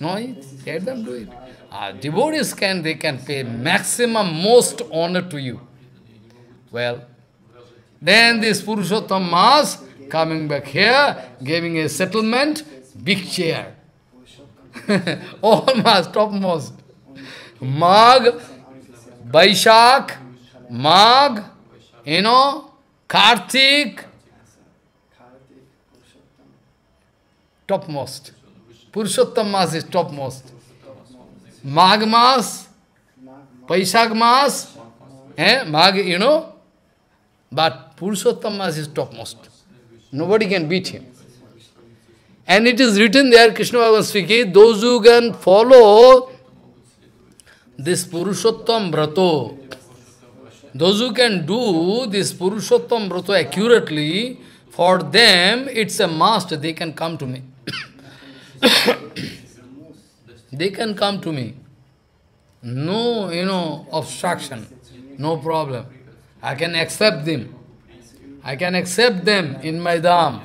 No, let them do it. Uh, devotees can, they can pay maximum, most honor to you. Well, then this Purushottam Mas coming back here, giving a settlement, big chair. All Mas, topmost. Magha, Vaisakha, Magha, you know, Kartik, topmost. Purushottam Mas is topmost. Magh Mas, Vaisakha Mas, eh? Magh, you know. But Purushottam Mas is topmost. Nobody can beat him. And it is written there, Krishna Bhagavan speaking, those who can follow this Purushottam Vrato, those who can do this Purushottam Vrato accurately, for them it's a must, they can come to me. They can come to me. No, you know, obstruction. No problem. I can accept them. I can accept them in my dham.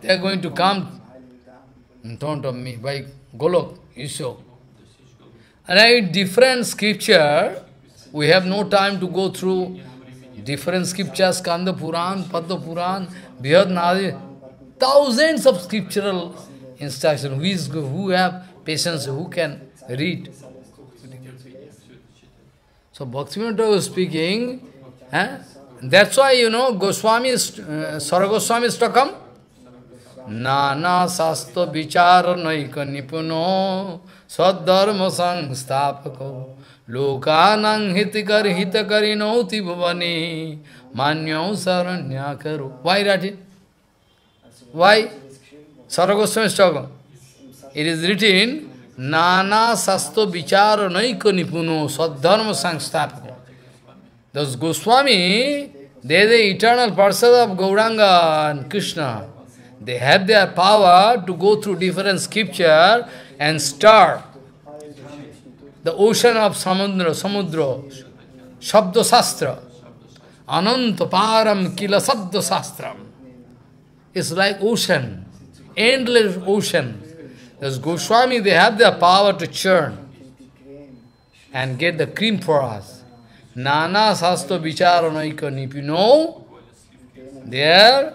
They are going to come in front of me by Golok, Isho. And I read different scripture. We have no time to go through different scriptures, Kanda Puran, Padma Puran, Bihad Nadi, thousands of scriptural instructions. Who, is, who have patients who can read. So Bhaktivinoda Thakur was speaking, eh? That's why, you know, Goswami, uh, Svarupa Goswami Stakam, Nana Sastha Vichara Naika Nipuno Sadharma Sangstapako Lokanang Hitikar Hitakarino Tibhavani Manyo Saranyakaru. Why that it? Why? Svarupa Goswami Stakam. It is written, Nana Sasto Vichara Naiko Nipuno Sadharma Sangstapako. Those Goswami, they are the eternal Parsad of Gauranga and Krishna. They have their power to go through different scripture and stir the ocean of Samudra, Samudra, Shabda Sastra, Anantaparam Kila Shabda Sastram. It's like ocean, endless ocean. Those Goswami, they have their power to churn and get the cream for us. Nana Sastha Vichara Naika Nipino, they are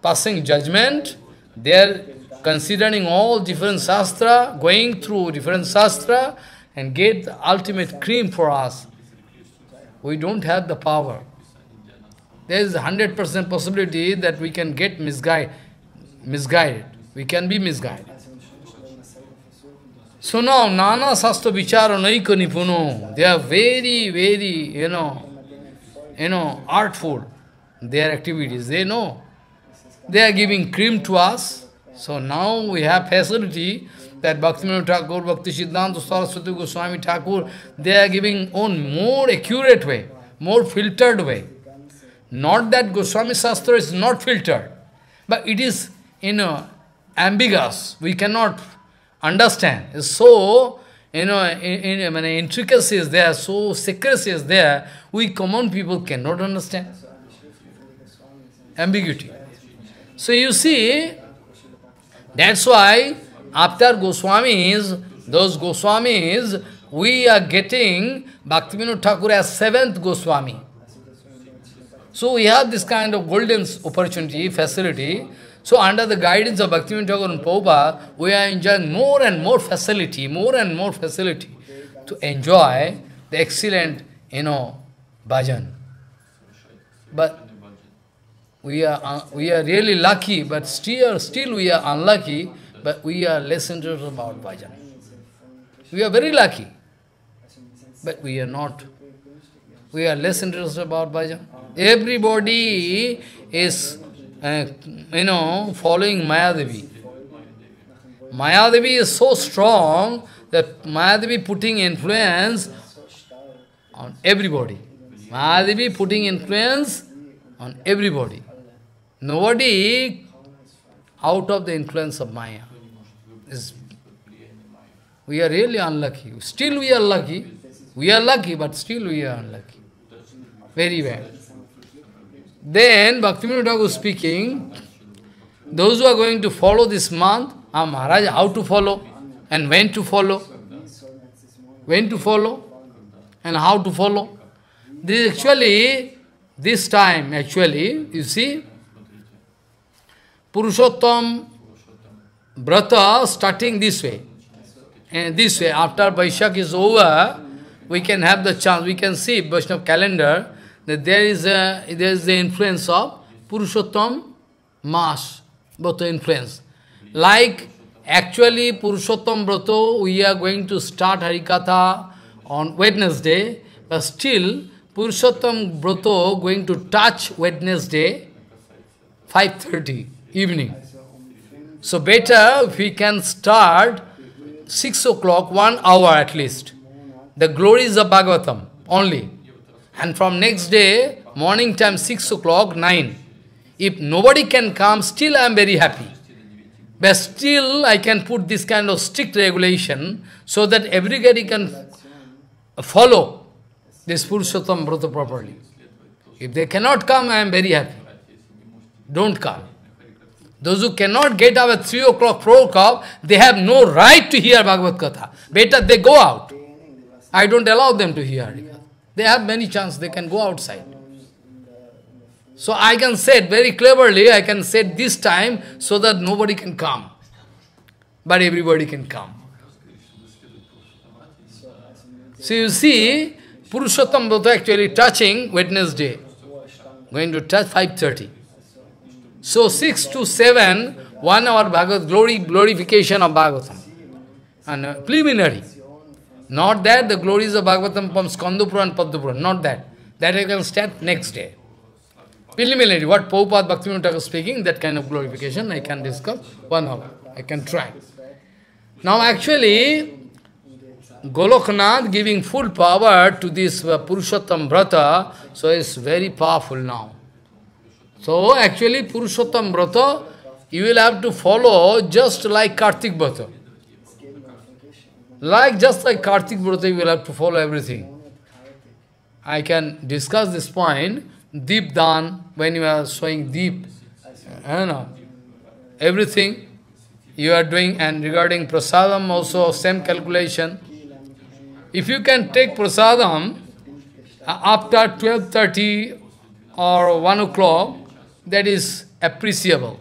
passing judgment, they are considering all different Shastra, going through different Shastra and get the ultimate cream for us. We don't have the power. There is a hundred percent possibility that we can get misguided. misguided. We can be misguided. So now, Nana Sastha Vichara Naiko Nipuno, they are very, very, you know, you know, artful, their activities, they know. They are giving cream to us. So now we have facility that Bhaktivinoda Thakur, Bhaktisiddhanta Saraswati Goswami Thakura, they are giving on more accurate way, more filtered way. Not that Goswami Shastra is not filtered, but it is, you know, ambiguous. We cannot understand. So, you know, in, in, I mean, intricacies there, so secrecies there, we common people cannot understand. Ambiguity. So you see, that's why after Goswamis, those Goswamis, we are getting Bhaktivinoda Thakur as seventh Goswami. So we have this kind of golden opportunity, facility. So under the guidance of Bhaktivinoda Thakur and Prabhupada, we are enjoying more and more facility, more and more facility to enjoy the excellent, you know, bhajan. But we are uh, we are really lucky, but still still we are unlucky. But we are less interested about bhajan. We are very lucky, but we are not. We are less interested about bhajan. Everybody is. Uh, you know, following Mayadevi. Mayadevi is so strong that Mayadevi putting influence on everybody. Mayadevi putting influence on everybody. Nobody out of the influence of Maya. It's, we are really unlucky. Still we are lucky. We are lucky, but still we are unlucky. Very bad. Then Bhaktivinoda Thakur speaking, those who are going to follow this month, ah, Maharaj, how to follow and when to follow, when to follow and how to follow. This actually, this time actually, you see, Purushottam Vrata starting this way. And this way, after Vaisakha is over, we can have the chance, we can see Vaishnava calendar, that there is a, there is the influence of Purushottam Mas, both influence. Like actually Purushottam Vrato, we are going to start Harikatha on Wednesday, but still Purushottam Vrato going to touch Wednesday five thirty evening. So better if we can start six o'clock, one hour at least. The glories of Bhagavatam only. And from next day, morning time six o'clock, nine. If nobody can come, still I am very happy. But still I can put this kind of strict regulation so that everybody can follow this Purushottam Vrata properly. If they cannot come, I am very happy. Don't come. Those who cannot get up at three o'clock, four o'clock, they have no right to hear Bhagavad Gita. Better they go out. I don't allow them to hear it. They have many chances, they can go outside. So I can say it very cleverly, I can say it this time so that nobody can come. But everybody can come. So you see, Purushottam Vrata actually touching Wednesday. Going to touch five thirty. So six to seven, one hour Bhagavad glory, glorification of Bhagavatam. And uh, preliminary. Not that the glories of Bhagavatam from Skandapura and Paddapura, not that. That I can start next day. Preliminary, what Prabhupada Bhaktivinoda Thakur speaking, that kind of glorification I can discuss one hour. I can try. Now actually, Goloknath giving full power to this Purushottam Vrata, so it's very powerful now. So actually Purushottam Vrata, you will have to follow just like Kartik Vrata. Like, just like Kartik Vrata, you will have to follow everything. I can discuss this point, Deep Dan, when you are showing Deep, I don't know, everything you are doing, and regarding Prasadam also, same calculation. If you can take Prasadam after twelve thirty or one o'clock, that is appreciable.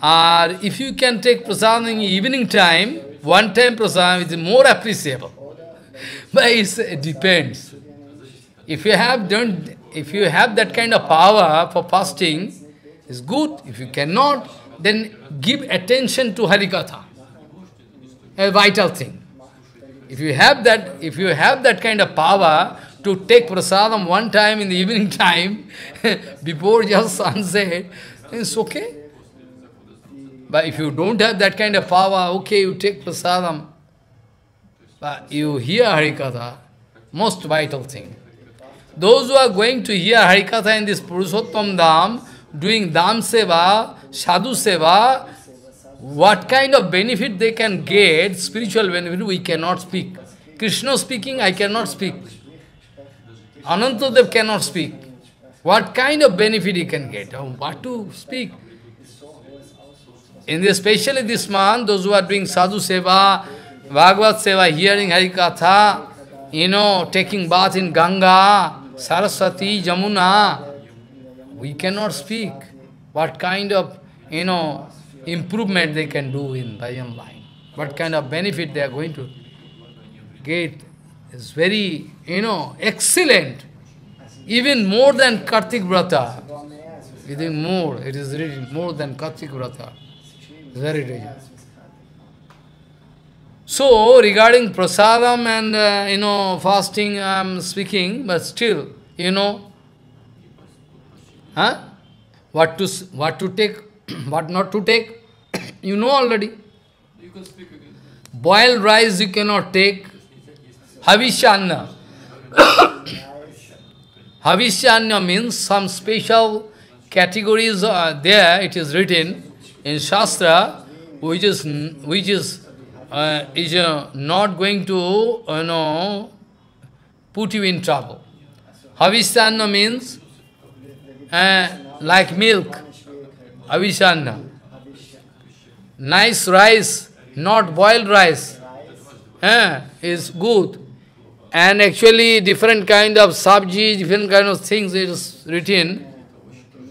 Or if you can take Prasadam in the evening time, one time prasadam is more appreciable, but it depends. If you have done, if you have that kind of power for fasting, it's good. If you cannot, then give attention to Harikatha, a vital thing. If you have that, if you have that kind of power to take prasadam one time in the evening time, before just sunset, it's okay. But if you don't have that kind of power, okay, you take prasadam. But you hear Harikatha, most vital thing. Those who are going to hear Harikatha in this Purushottam Dham, doing Dham Seva, Sadhu Seva, What kind of benefit they can get, spiritual benefit, we cannot speak. Krishna speaking, I cannot speak. Anantadev cannot speak. What kind of benefit he can get? Oh, what to speak? In the, especially this month, those who are doing sadhu seva, Bhagavad seva, hearing Harikatha, you know, taking bath in Ganga, Saraswati, Jamuna, we cannot speak. What kind of, you know, improvement they can do in bhajan line? What kind of benefit they are going to get is very, you know, excellent. Even more than Kartik Vrata. Even more, it is written, more than Kartik Vrata. Very dangerous. So, regarding prasadam and, uh, you know, fasting, I am speaking, but still, you know, huh? What to, what to take, what not to take, you know already. You can speak again. Boiled rice you cannot take. Havishyanna. Havishyanna means some special categories are there, it is written in Shastra, which is, which is, Uh, is uh, not going to, you know, put you in trouble. Havishyanna means uh, like milk. Havishyanna. Nice rice, not boiled rice, uh, is good. And actually different kind of sabji, different kind of things is written.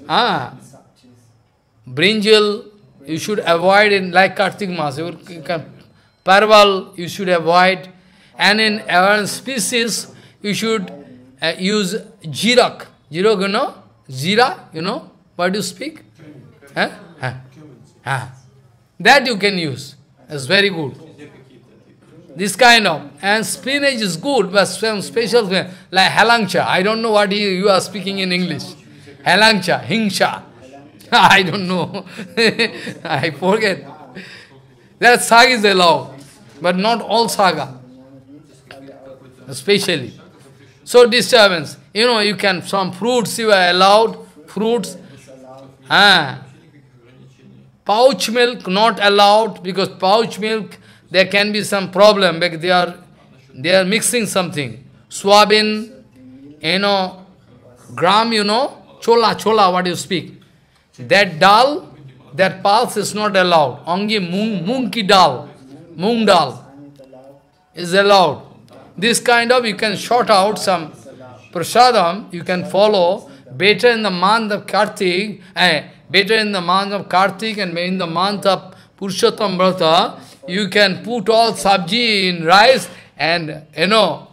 Ah, brinjal, you should avoid in like Kartik Mas. You can, parval, you should avoid, and in our species, you should uh, use jirak. Jirak, you know? Zira, you know? What do you speak? Huh? Huh? Huh? That you can use. It's very good. This kind of. And spinach is good, but some special thing, like halangcha. I don't know what you, you are speaking in English. Halangcha, hingsha. I don't know. I forget. That saga is allowed, but not all saga, especially. So disturbance, you know, you can, some fruits you are allowed, fruits, ah. Pouch milk not allowed, because pouch milk, there can be some problem, because they are, they are mixing something. Swabin, you know, gram, you know, chola, chola, what do you speak? That dal, that pulse is not allowed. Only moong, moong ki dal, moong dal is allowed. This kind of, you can short out some prasadam, you can follow better in the month of Kartik, eh, better in the month of Kartik and in the month of Purushottam Vrata, you can put all sabji in rice and, you know,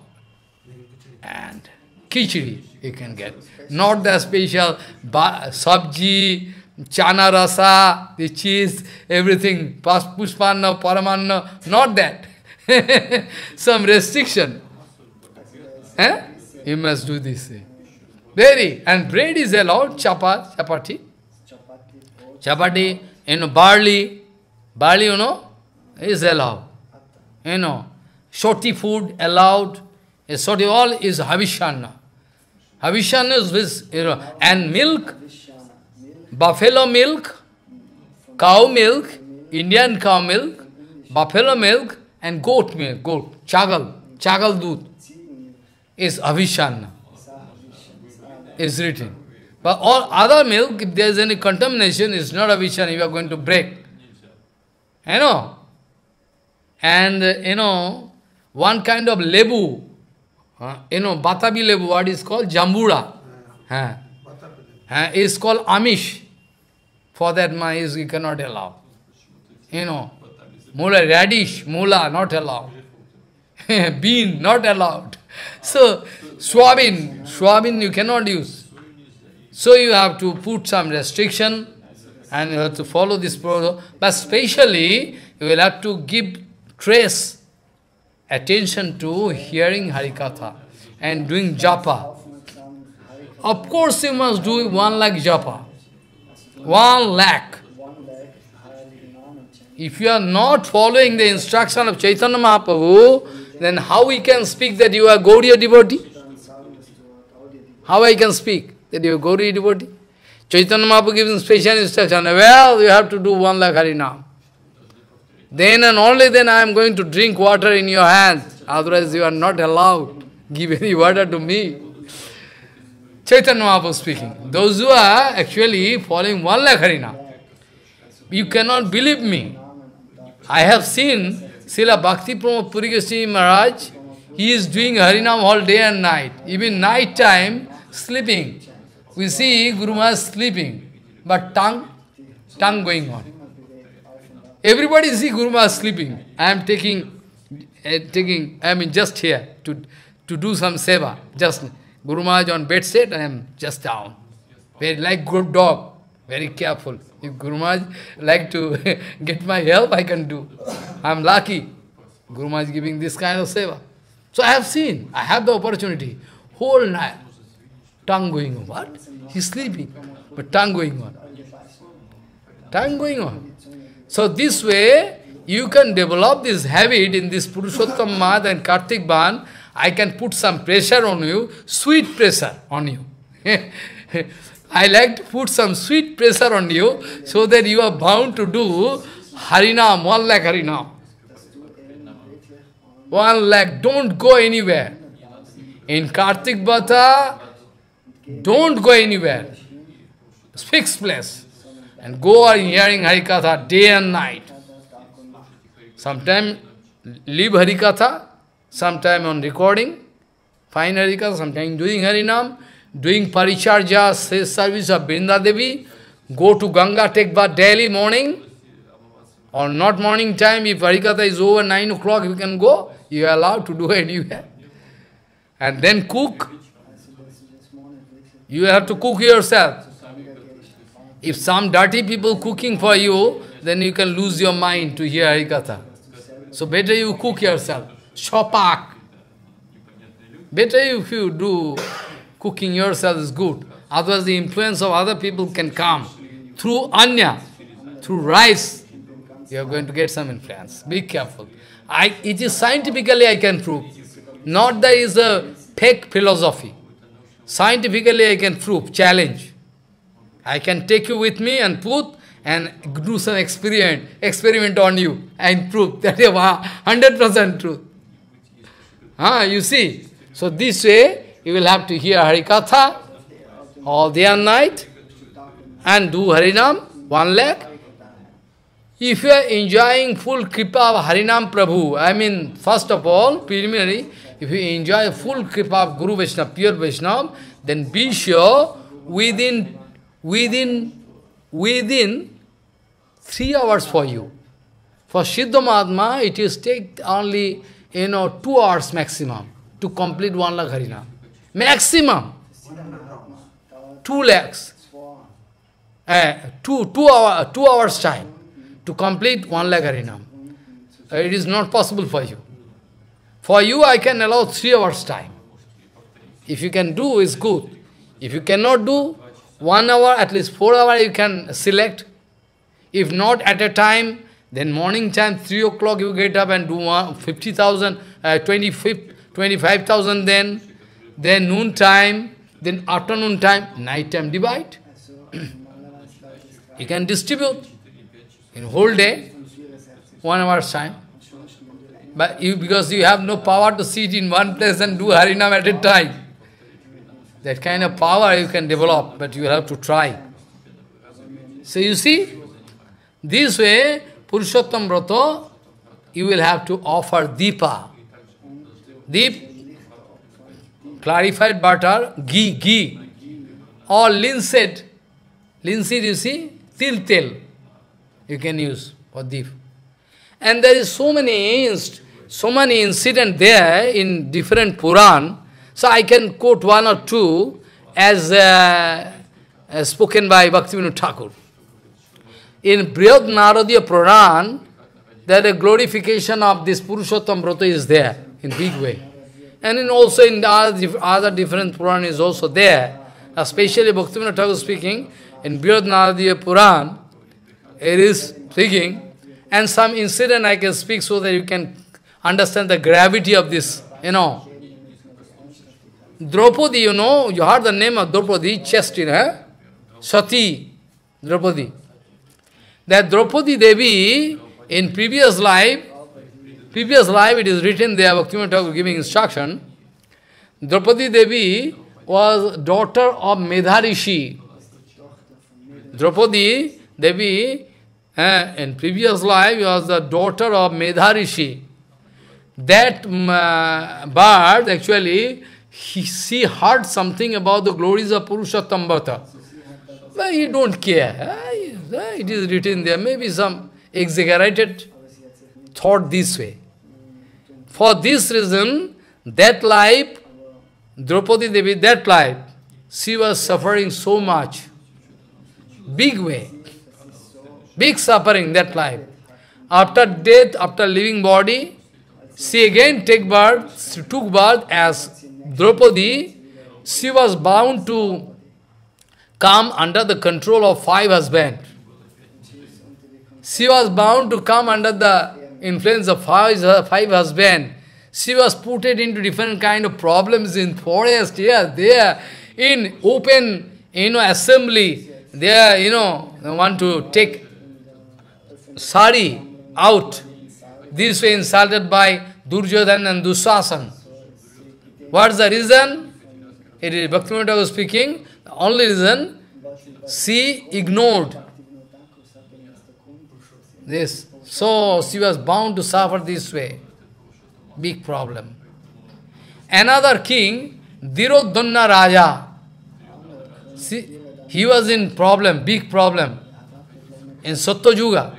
and khichdi you can get. Not the special sabji, chana rasa, the cheese, everything, pushpanna, paramanna, not that. Some restriction. Eh? You must do this. Very. And bread is allowed, chapa, chapati. Chapati, you know, barley. Barley, you know, is allowed. You know, shorty food allowed. Shorty all is havishyanna. Havishyanna is with, you know, and milk. Buffalo milk, cow milk, Indian cow milk, buffalo milk, and goat milk, goat, chagal, chagal dudh, is Havishyanna, is written. But all other milk, if there is any contamination, it's not Havishyanna, you are going to break. You know? And, you know, one kind of lebu, you know, batabi lebu, what is called? Jambura. Yeah. Uh, is called Amish. For that, my is you cannot allow. You know, mula, radish, mula, not allowed. Bean, not allowed. So, swabin, swabin you cannot use. So, you have to put some restriction and you have to follow this protocol. But specially, you will have to give trace attention to hearing Harikatha and doing japa. Of course, you must do one lakh japa. One lakh. If you are not following the instruction of Chaitanya Mahaprabhu, then how we can speak that you are Gauriya devotee? How I can speak that you are Gauriya devotee? Chaitanya Mahaprabhu gives special instruction. Well, you have to do one lakh Harinam. Then and only then I am going to drink water in your hands. Otherwise you are not allowed. Give any water to me. Chaitanya Mahaprabhu speaking. Those who are actually following one lakh Harina. You cannot believe me. I have seen Srila Bhakti Prama Purigashe Maharaj. He is doing Harinam all day and night. Even night time, sleeping. We see Guru Maharaj sleeping. But tongue, tongue going on. Everybody see Guru Maharaj sleeping. I am taking, uh, taking, I mean just here to, to do some seva. Just Guru Maharaj on bedstead, I am just down. Very like good dog. Very careful. If Guru Maharaj like to get my help, I can do. I am lucky. Guru Maharaj is giving this kind of seva. So I have seen, I have the opportunity. Whole night, tongue going on. What? He's sleeping, but tongue going on. Tongue going on. So this way, you can develop this habit in this Purushottam Mad and Kartik Ban. I can put some pressure on you, sweet pressure on you. I like to put some sweet pressure on you, so that you are bound to do Harinam, one lakh Harinam. One lakh, don't go anywhere. In Kartik Bata, don't go anywhere. Fixed place. And go on hearing Harikatha day and night. Sometimes leave Harikatha, sometime on recording, fine Harikatha, sometime doing Harinam, doing Paricharja, service of Vrinda Devi, go to Ganga, take bath daily morning, or not morning time, if Harikatha is over nine o'clock, you can go, you are allowed to do anywhere. And then cook. You have to cook yourself. If some dirty people cooking for you, then you can lose your mind to hear Harikatha. So better you cook yourself. Shopak. Better if you do cooking yourself is good. Otherwise the influence of other people can come. Through Anya, through rice, you are going to get some influence. Be careful. I, it is scientifically I can prove. Not that is a fake philosophy. Scientifically I can prove, challenge. I can take you with me and put and do some experiment, experiment on you and prove that you have one hundred percent truth. Ah, you see? So this way, you will have to hear Harikatha all day and night and do Harinam, one lakh. If you are enjoying full kripa of Harinam Prabhu, I mean, first of all, preliminary, if you enjoy full kripa of Guru Vaishnava, pure Vaishnava, then be sure within Within, within three hours for you. For Siddha Mahatma, it is take only, you know, two hours maximum to complete one lakh Harinam. Maximum. Two lakhs. Uh, two, two, hour, two hours time to complete one lakh Harinam. Uh, it is not possible for you. For you, I can allow three hours time. If you can do, it's good. If you cannot do, One hour, at least four hour you can select. If not at a time, then morning time, three o'clock you get up and do fifty thousand, uh, twenty-five thousand then, then noon time, then afternoon time, night time divide. You can distribute in whole day, one hour's time. But you, because you have no power to sit in one place and do Harinam at a time. That kind of power you can develop, but you have to try. So you see, this way, Purushottam Vrata, you will have to offer Deepa. Deep, clarified butter, ghee, ghee, or linseed. Linseed, you see, til tel, you can use for Deep. And there is so many, so many incidents there in different Puran. So I can quote one or two as, uh, as spoken by Bhaktivinoda Thakur. In Brihad Naradiya Puran, that a glorification of this Purushottam Vrata is there in big way. And in also in the other, other different Puran is also there. Especially Bhaktivinoda Thakur speaking, in Brihad Naradiya Puran, it is speaking, and some incident I can speak so that you can understand the gravity of this, you know. Draupadi, you know, you heard the name of Draupadi, chest in her, Sati, Draupadi. That Draupadi Devi, In previous life, previous life it is written there, Bhaktivinoda Thakur giving instruction, Draupadi Devi was daughter of Medharishi. Draupadi Devi uh, in previous life was the daughter of Medharishi. That uh, birth, actually, he, she heard something about the glories of Purushottam Bharata. But he don't care. It is written there. Maybe some exaggerated thought this way. For this reason, that life, Draupadi Devi, that life, she was suffering so much. Big way. Big suffering, that life. After death, after leaving body, she again take birth, she took birth as Draupadi. She was bound to come under the control of five husbands. She was bound to come under the influence of five, five husbands. She was put into different kind of problems in forest, here, there, in open, you know, assembly. There, you know, they want to take sari out. This way insulted by Duryodhan and Dushasan. What's the reason? It is Bhaktivinoda Thakur speaking. The only reason, she ignored this. So she was bound to suffer this way. Big problem. Another king, Dhiroddhanya Raja. See, he was in problem, big problem, in Satyayuga.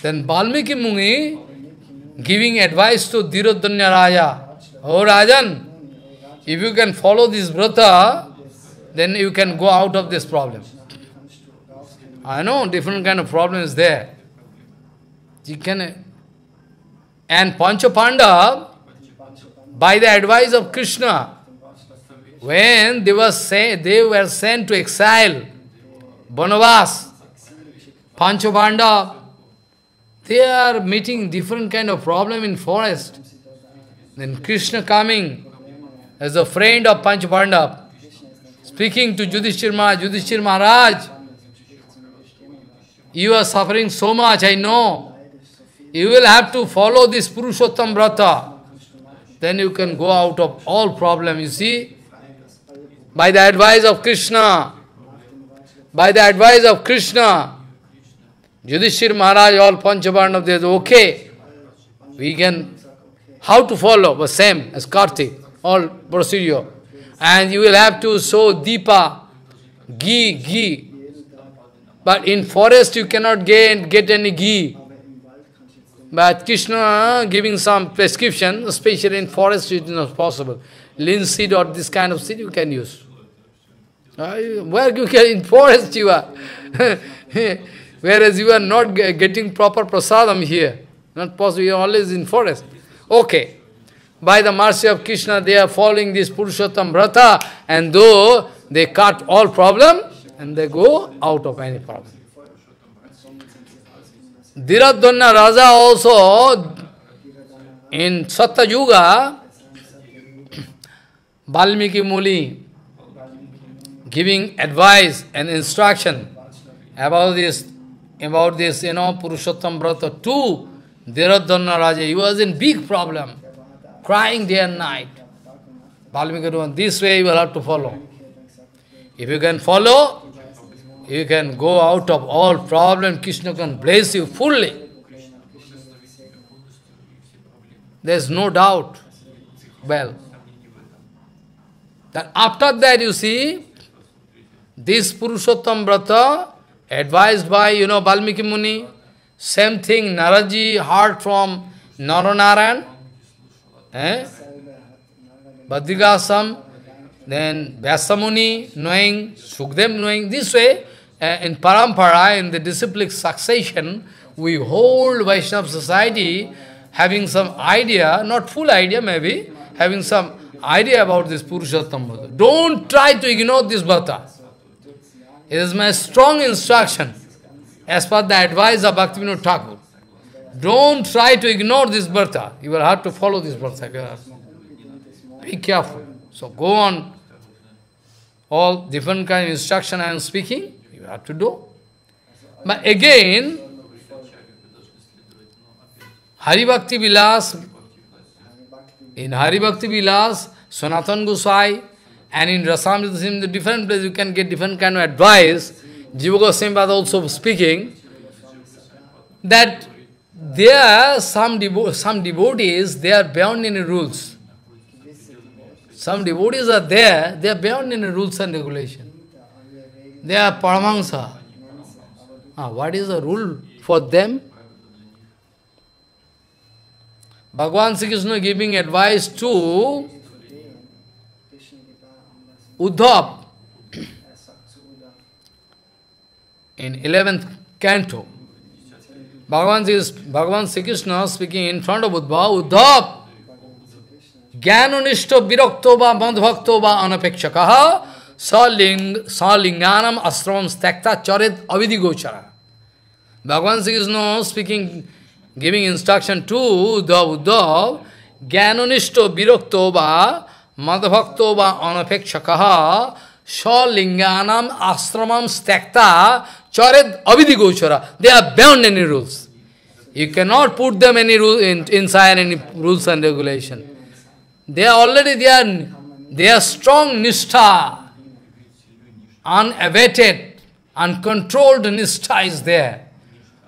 Then Balmiki Muni giving advice to Dhiroddhanya Raja. Oh Rajan, if you can follow this Vrata, then you can go out of this problem. I know different kind of problems there. You can, and Pancho Pandav, by the advice of Krishna, when they were sent, they were sent to exile, Vanavas, Pancho Pandav. They are meeting different kind of problem in forest. Then Krishna coming as a friend of Pancho Pandav, speaking to Yudhishthira Maharaj, Yudhishthira Maharaj, you are suffering so much, I know. You will have to follow this Purushottam Vrata. Then you can go out of all problem, you see. By the advice of Krishna, by the advice of Krishna, Yudhishthira Maharaj, all Panchabandhav, they say, okay, we can, how to follow, the same as Kartik, all procedure. And you will have to sow Deepa, ghee, ghee. But in forest you cannot get, get any ghee. But Krishna giving some prescription, especially in forest it is not possible. Linseed or this kind of seed you can use. Where you can, in forest you are. Whereas you are not getting proper prasadam here. Not possible, you are always in forest. Okay. By the mercy of Krishna, they are following this Purushottam Vrata, and though they cut all problem, and they go out of any problem. Dhiroddhanya Raja also, in Satyayuga, Balmiki Muni, giving advice and instruction about this About this, you know, Purushottam Vrata to Dhiroddhanya Raja. He was in big problem, crying day and night. Balmiki, this way you will have to follow. If you can follow, you can go out of all problem. Krishna can bless you fully. There is no doubt. Well, then after that, you see, this Purushottam Vrata, advised by, you know, Balmiki Muni. Same thing, Naraji heard from Naranaran, eh? Badrigasam, then Vyasamuni knowing, Sukdev knowing. This way, uh, in parampara, in the disciplic succession, we hold Vaishnava society having some idea, not full idea maybe, having some idea about this Purushottam Vrata. Don't try to ignore this Vrata. It is my strong instruction, as per the advice of Bhaktivinoda Thakur. Don't try to ignore this Vrata. You will have to follow this Vrata. Be careful. So go on. All different kind of instruction I am speaking, you have to do. But again, Hari Bhakti Vilas, in Hari Bhakti Vilas, Sanatana Gosai, and in Rasamrita Sim, the different place you can get different kind of advice. Jiva Goswami was also speaking that there are some, devo some devotees, they are bound in rules. Some devotees are there, they are bound in rules and regulations. They are paramahansa. Ah, what is the rule for them? Bhagavan Sri Krishna giving advice to Uddhav in eleventh canto. Bhagavan Sri Krishna speaking in front of Uddhav, Uddhav, Jnanonishto viraktoba bandhbhaktoba anapekshakaha saling salinganam asram stakta charit avidigochara. Bhagavan Sri Krishna speaking, giving instruction to Uddhav, Uddhav, Jnanonishto viraktoba madhbhaktoba anapekshakaha salinganam asramam stakta charit avidigochara. They are bound any rules. You cannot put them any rule in, inside any rules and regulations. They are already, they are, they are strong nishtha, unabated, uncontrolled nishtha is there.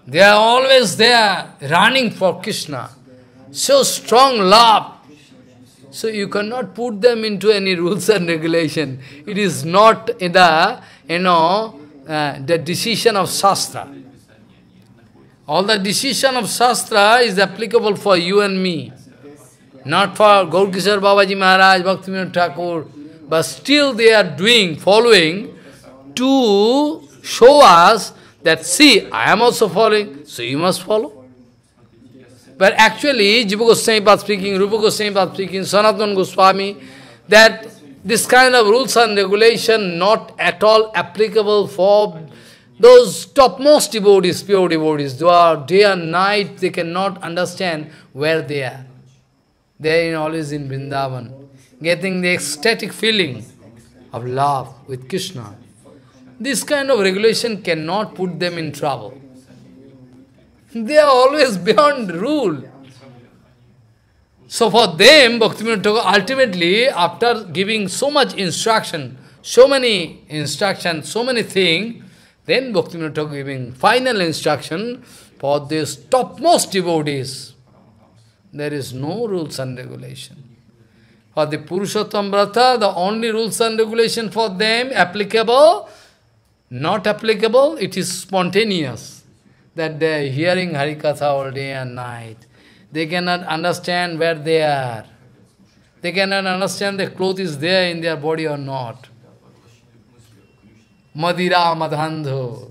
They are always there, running for Krishna. So strong love. So you cannot put them into any rules and regulation. It is not in the, you know, uh, the decision of Shastra. All the decision of Shastra is applicable for you and me. Not for Gaur Kishore Babaji Maharaj, Bhaktivinoda Thakur, but still they are doing, following, to show us that, see, I am also following, so you must follow. But actually, Jiva Goswami was speaking, Rupa Goswami was speaking, Sanatana Goswami, that this kind of rules and regulation not at all applicable for those topmost devotees, pure devotees, who are day and night, they cannot understand where they are. They are always in Vrindavan, getting the ecstatic feeling of love with Krishna. This kind of regulation cannot put them in trouble. They are always beyond rule. So for them, Bhaktivinoda Thakur, ultimately, after giving so much instruction, so many instructions, so many things, then Bhaktivinoda Thakur giving final instruction for these topmost devotees. There is no rules and regulation. For the Purushottam Vrata, the only rules and regulation for them, applicable, not applicable, it is spontaneous. That they are hearing Harikatha all day and night. They cannot understand where they are. They cannot understand the cloth is there in their body or not. Madira Madhandho.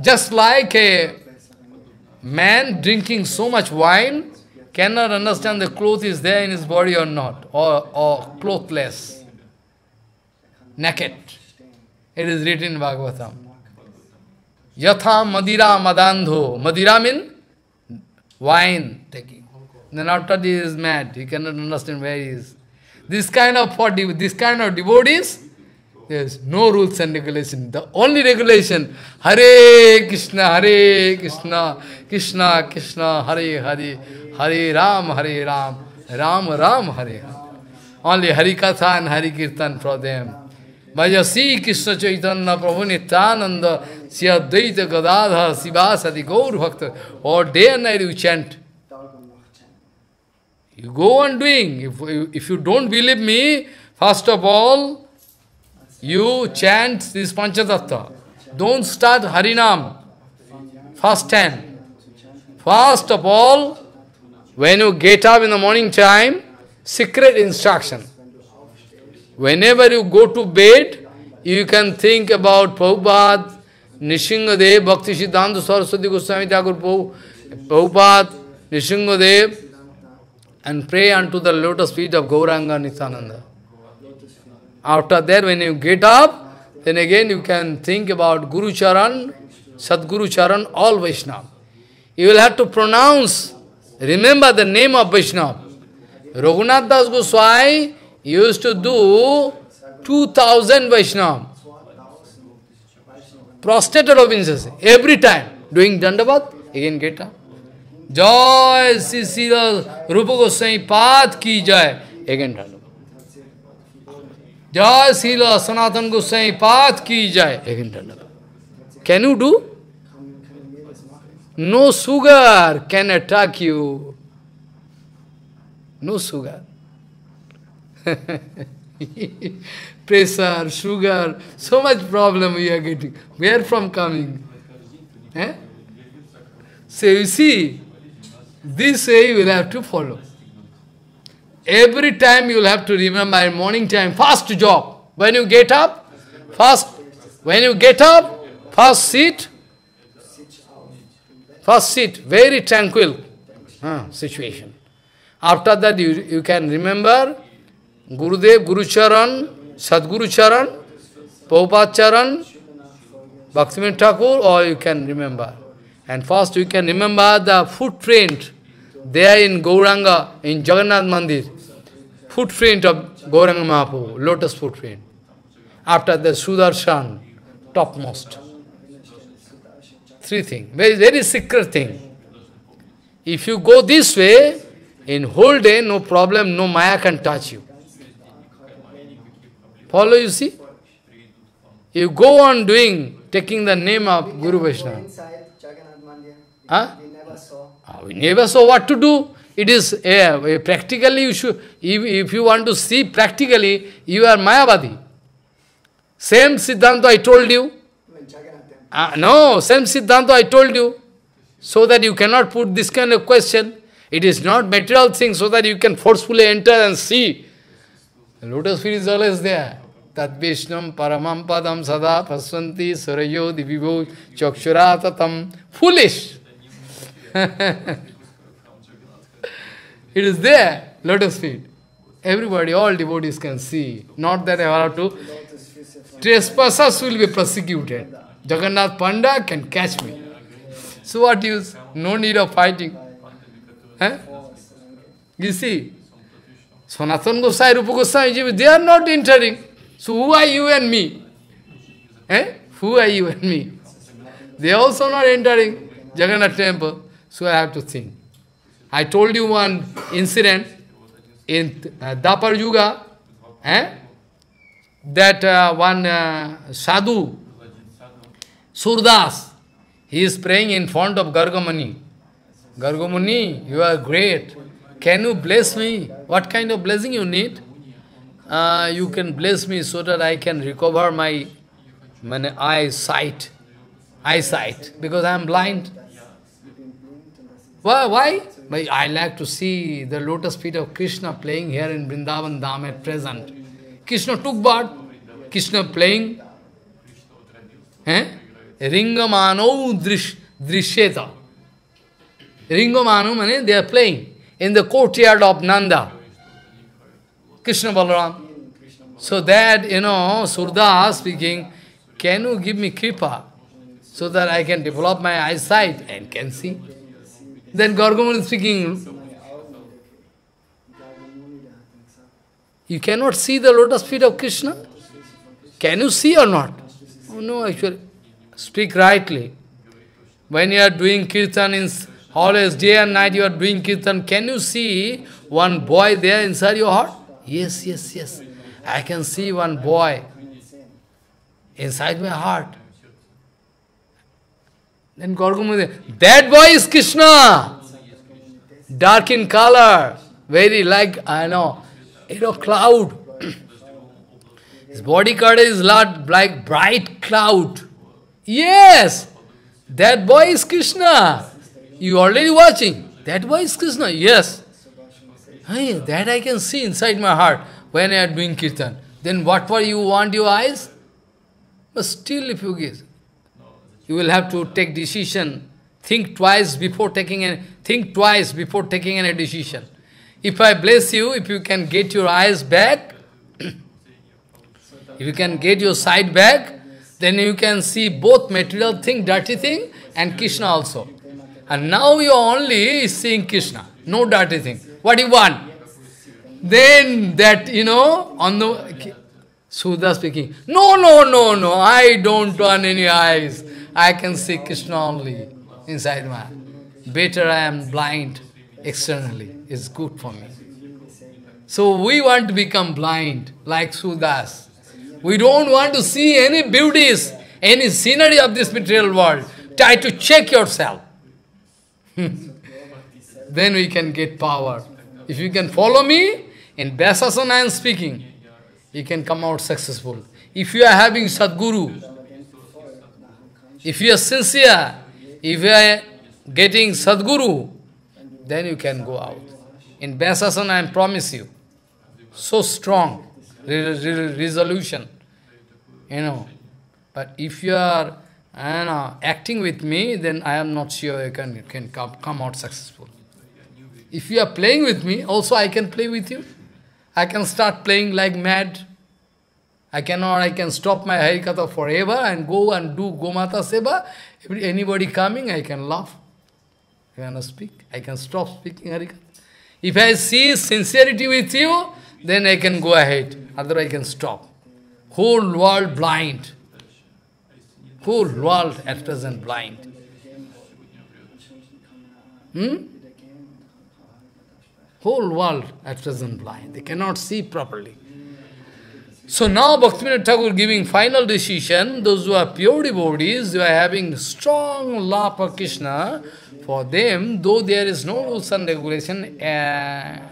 Just like a man drinking so much wine cannot understand the cloth is there in his body or not, or, or clothless, naked. It is written in Bhagavatam. Yatha madira madandho. Madira means wine taking. Then after this is mad, he cannot understand where he is. This kind of, for this kind of devotees, there is no rules and regulation. The only regulation, Hare Krishna, Hare Krishna, Krishna Krishna, Hare Hare, Hare Ram, Hare Ram, Ram Ram, Hare Hare. Only Harikatha and Harikirtan for them. Bhajasi Krishna Chaitanya Prabhu Nityananda, Siyadvaita Gadadha, Sivasadi Gaur Bhakta. All day and night you chant. You go on doing. If, if you don't believe me, first of all, you chant this Panchatattva. Don't start Harinam. First hand. First of all, when you get up in the morning time, secret instruction. Whenever you go to bed, you can think about Prabhupada, Nishinga Dev, Bhaktisiddhanta Saraswati Goswami Thakura, Prabhupada, Nishinga Dev, and pray unto the lotus feet of Gauranga Nityananda. After that, when you get up, then again you can think about Guru Charan, Sadguru Charan, all Vaishnava. You will have to pronounce, remember the name of Vaishnava. Raghunath Das Goswami used to do two thousand Vaishnava. Prostrated obeisances, every time, doing Dandavat, again get up. Jai Sri Srila Rupa Gosai Path ki jai. Again, Jai Srila Sanatana Gosai Path ki jai. Again, can you do? No sugar can attack you. No sugar. Pressure, sugar, so much problem we are getting. Where from coming? Eh? So you see, this way you will have to follow. Every time you will have to remember, morning time, first job. When you get up, first, when you get up, first sit, first sit, very tranquil uh, situation. After that, you, you can remember Gurudev, Guru Charan, Sadguru Charan, Prabhupada Charan, Bhaktivinoda Thakur, or you can remember. And first you can remember the footprint there in Gauranga, in Jagannath Mandir. Footprint of Gauranga Mahaprabhu, lotus footprint. After the Sudarshan, topmost. Three things, very, very secret thing. If you go this way, in whole day, no problem, no Maya can touch you. Follow, you see? You go on doing, taking the name of Guru Vaishnava. Huh? We never saw. Ah, we never saw what to do. It is yeah, practically you should. If, if you want to see practically, you are Mayavadi. Same Siddhanta I told you. Ah, no, same Siddhanta I told you. So that you cannot put this kind of question. It is not material thing so that you can forcefully enter and see. The lotus feet is always there. Tat Vishnam Paramam Padam Sada Paswanti Surayo Divivo Chakshuratatam. Foolish! It is there, lotus feet. Everybody, all devotees can see. Not that I have to. Trespassers will be prosecuted. Jagannath Panda can catch me. So what use? No need of fighting. Huh? You see, Sanatana Gosai, Rupa Gosai, they are not entering. So who are you and me? Eh? Who are you and me? They are also not entering Jagannath temple. So I have to think. I told you one incident in uh, Dapar Yuga, eh? That uh, one uh, sadhu, Surdas, he is praying in front of Garga Muni. Garga Muni, you are great. Can you bless me? What kind of blessing you need? Uh, you can bless me so that I can recover my, my eyesight. Eyesight, because I am blind. Why? Why? I like to see the lotus feet of Krishna playing here in Vrindavan Dham at present. Krishna took birth. Krishna playing. Eh? Ringamano drisheta. Ringamano means they are playing in the courtyard of Nanda. Krishna Balaram. So that, you know, Surdas speaking, can you give me kripa so that I can develop my eyesight and can see? Then Garga Muni is speaking, you cannot see the lotus feet of Krishna? Can you see or not? Oh no, actually, speak rightly. When you are doing kirtan, in always day and night you are doing kirtan, can you see one boy there inside your heart? Yes, yes, yes. I can see one boy inside my heart. Then Garga Muni says, that boy is Krishna. Dark in color, very like, I know, you know, cloud. His body color is not like bright cloud. Yes, that boy is Krishna. You already watching. That boy is Krishna, yes. Hey, that I can see inside my heart when I am doing kirtan. Then what for you want your eyes? But still if you give, you will have to take decision. Think twice before taking any, think twice before taking any decision. If I bless you, if you can get your eyes back, if you can get your sight back, then you can see both material thing, dirty thing, and Krishna also. And now you are only seeing Krishna, no dirty thing. What you want? Then that, you know, on the Sudha speaking, no, no, no, no, I don't want any eyes. I can see Krishna only inside my. Better I am blind externally. It's good for me. So we want to become blind like Surdas. We don't want to see any beauties, any scenery of this material world. Try to check yourself. Then we can get power. If you can follow me, in Vyasasana I am speaking, you can come out successful. If you are having Sadguru, if you are sincere, if you are getting Sadguru, then you can go out. In Vyasasana I promise you, so strong resolution, you know. But if you are and uh, acting with me, then I am not sure you can, can come, come out successful. If you are playing with me, also I can play with you. I can start playing like mad. I cannot, I can stop my Harikatha forever and go and do Gomata Seva. If anybody coming, I can laugh. I cannot speak. I can stop speaking Harikatha. If I see sincerity with you, then I can go ahead. Otherwise, I can stop. Whole world blind. Whole world at present blind. Hmm? Whole world at present blind. They cannot see properly. So now Bhaktivinoda Thakur giving final decision. Those who are pure devotees, who are having strong love for Krishna, for them, though there is no rules and regulation, uh,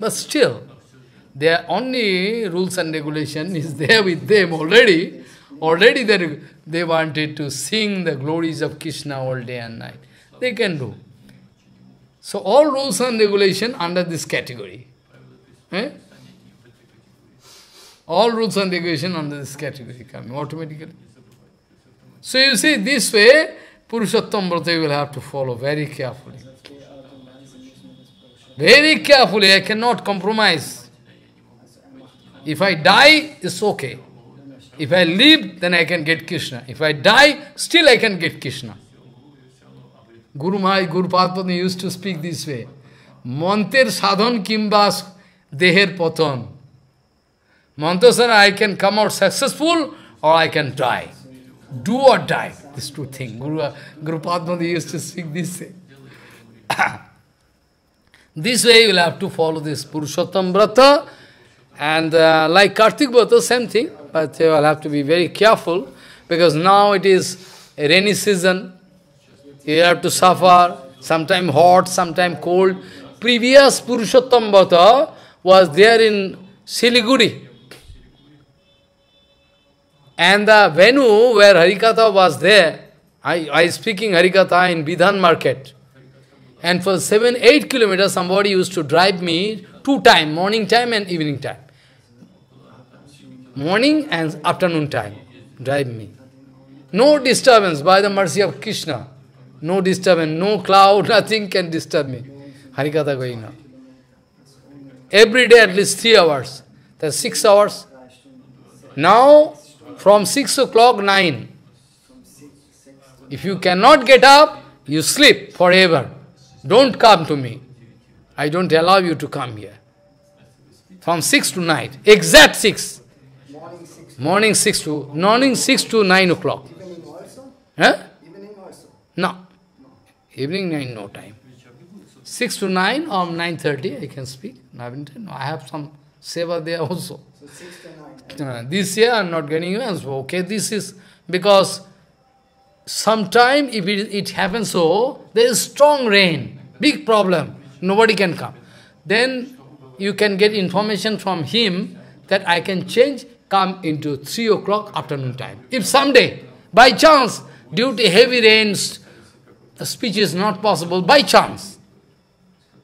but still, their only rules and regulation is there with them already. Already they, they wanted to sing the glories of Krishna all day and night. They can do. So all rules and regulations under this category. Eh? All rules and regulations under this category come automatically. So you see, this way, Purushottam Vrata you will have to follow very carefully. Very carefully, I cannot compromise. If I die, it's okay. If I live, then I can get Krishna. If I die, still I can get Krishna. Guru Maharaj, Guru Pātmādi used to speak this way. Manter sadhan kimbas deher patan. Manter sadhan, I can come out successful or I can die. Do or die. These two things. Guru, Guru Pātmādi used to speak this way. This way you will have to follow this Purushottam Vrata. And uh, like Kartik Vrata, same thing. But you will have to be very careful, because now it is a rainy season. You have to suffer, sometimes hot, sometimes cold. Previous Purushottam Vrata was there in Siliguri. And the venue where Harikatha was there, I, I speaking Harikatha in Bidhan market. And for seven, eight kilometers, somebody used to drive me two times, morning time and evening time. Morning and afternoon time, drive me. No disturbance, by the mercy of Krishna. No disturbance, no cloud, nothing can disturb me. Harikatha going on. Every day at least three hours. That's six hours. Now, from six o'clock, nine. If you cannot get up, you sleep forever. Don't come to me. I don't allow you to come here. From six to nine, exact six. Morning six to morning six to nine o'clock. Evening also? Huh? Evening also? No. no. Evening nine no time. Six to nine or nine thirty I can speak. No, I have some seva there also. So six to nine. Uh, this year I'm not getting events. Okay, this is because sometime if it, it happens so there is strong rain, big problem. Nobody can come. Then you can get information from him that I can change. Come into three o'clock afternoon time. If someday, by chance, due to heavy rains, the speech is not possible, by chance,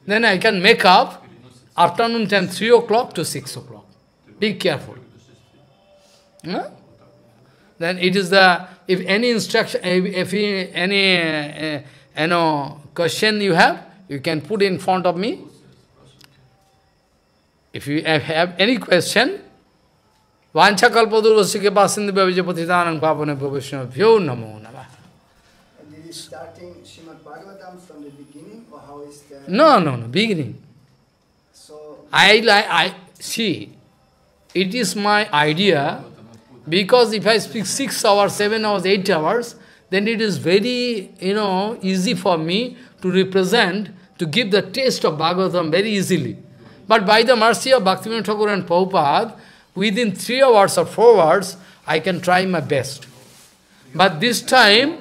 then I can make up afternoon time, three o'clock to six o'clock. Be careful. Huh? Then it is the, if any instruction, if any uh, uh, you know, question you have, you can put in front of me. If you have any question, Vancha kalpadurvasya ke pasindu bhavija patitanam papane bhavishna vyo namo nama. Did he start in Srimad Bhagavatam from the beginning or how is that? No, no, no, beginning. So, I, I, I see, it is my idea, because if I speak six hours, seven hours, eight hours, then it is very, you know, easy for me to represent, to give the taste of Bhagavatam very easily. But by the mercy of Bhaktivinoda Thakur and Prabhupada, within three hours or four hours, I can try my best. But this time,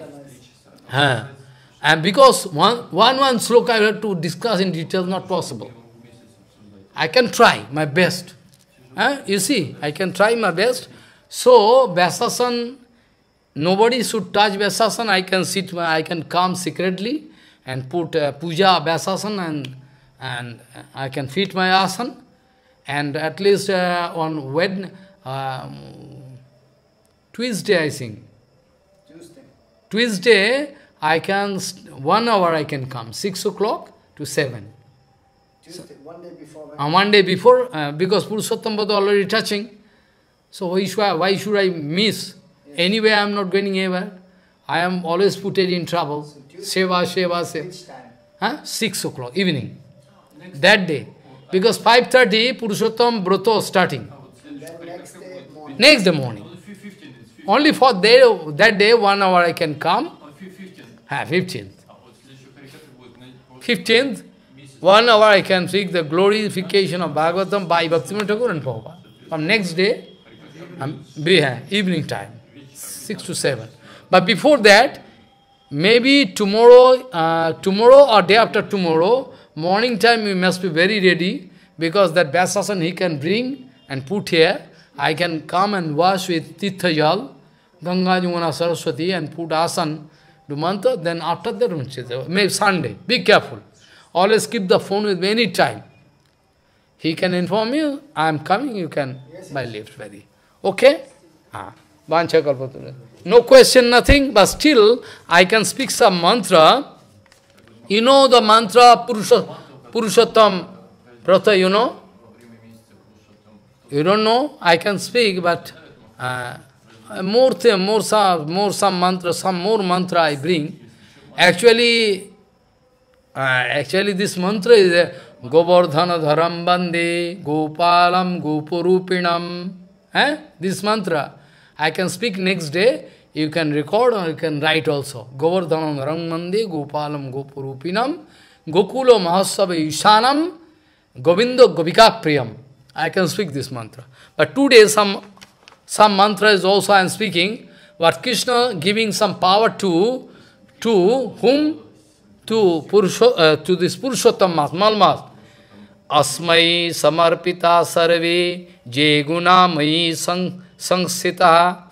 uh, and because one, one, one sloka I have to discuss in detail, not possible. I can try my best. Uh, you see, I can try my best. So, Vaisasan, nobody should touch Vaisasan. I can sit, I can come secretly and put uh, puja Vaisasan, and and I can fit my asan. And at least uh, on Wednesday, um, Tuesday, I think. Tuesday. Tuesday, I can, one hour I can come, six o'clock to seven. Tuesday, one day before. Uh, one day before, uh, because Purushottam Bhada already touching. So why should I, why should I miss? Yes. Anyway, I am not going ever. I am always put in trouble. So Tuesday, seva, seva, seva. Which time? Huh? six o'clock, evening. Next that day. Because five thirty, Purushottam Brata starting. Next day morning. Next day morning. Only for day, that day, one hour I can come. fifteenth. fifteenth, one hour I can seek the glorification of Bhagavatam by Bhaktivinoda Thakur and Prabhupada. From next day, um, evening time, six to seven. But before that, maybe tomorrow, uh, tomorrow or day after tomorrow, morning time we must be very ready, because that Vaisasan he can bring and put here. I can come and wash with Tirtha Jal, Ganga Jumuna Saraswati, and put asan, do mantra. Then after that, maybe Sunday. Be careful. Always keep the phone with me any time. He can inform you, I am coming, you can yes, by lift very. Okay? Ah. No question, nothing, but still I can speak some mantra. You know the mantra Purusha, Purushottam Brata, you know? You don't know? I can speak, but uh, more, th more, some, more some mantra, some more mantra I bring. Actually, uh, actually this mantra is uh, Govardhana Dharam Bande, Gopalam, Gopurupinam. Eh? This mantra, I can speak next day. You can record or you can write also. Govardhanam Rangmande, Gopalam Gopurupinam, Gokula Mahasava Ishanam, Govindo Govika Priyam. I can speak this mantra. But today some some mantra is also I am speaking. But Krishna giving some power to to whom? To Purusho, uh, to this Purushottam Mas, Malmas. Asmai Samarpita Sarve Jeguna Mai Sang Sangsita.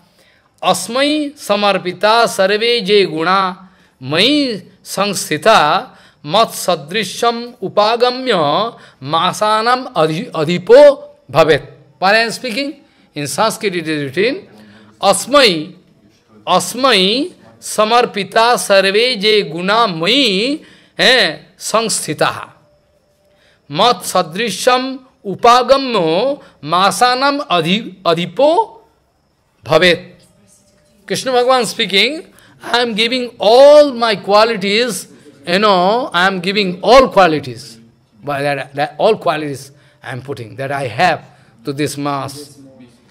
Asmai samarpita sarve je guna mai sangsthita mat sadrishyam upagamya masanam adhipo bhavet. Why I am speaking? In Sanskrit it is written, Asmai, Asmai samarpita sarve je guna mai sangsthita mat sadrishyam upagamya masanam adhipo bhavet. Krishna Bhagavan speaking, I am giving all my qualities, you know, I am giving all qualities, by that, that all qualities I am putting, that I have to this mass.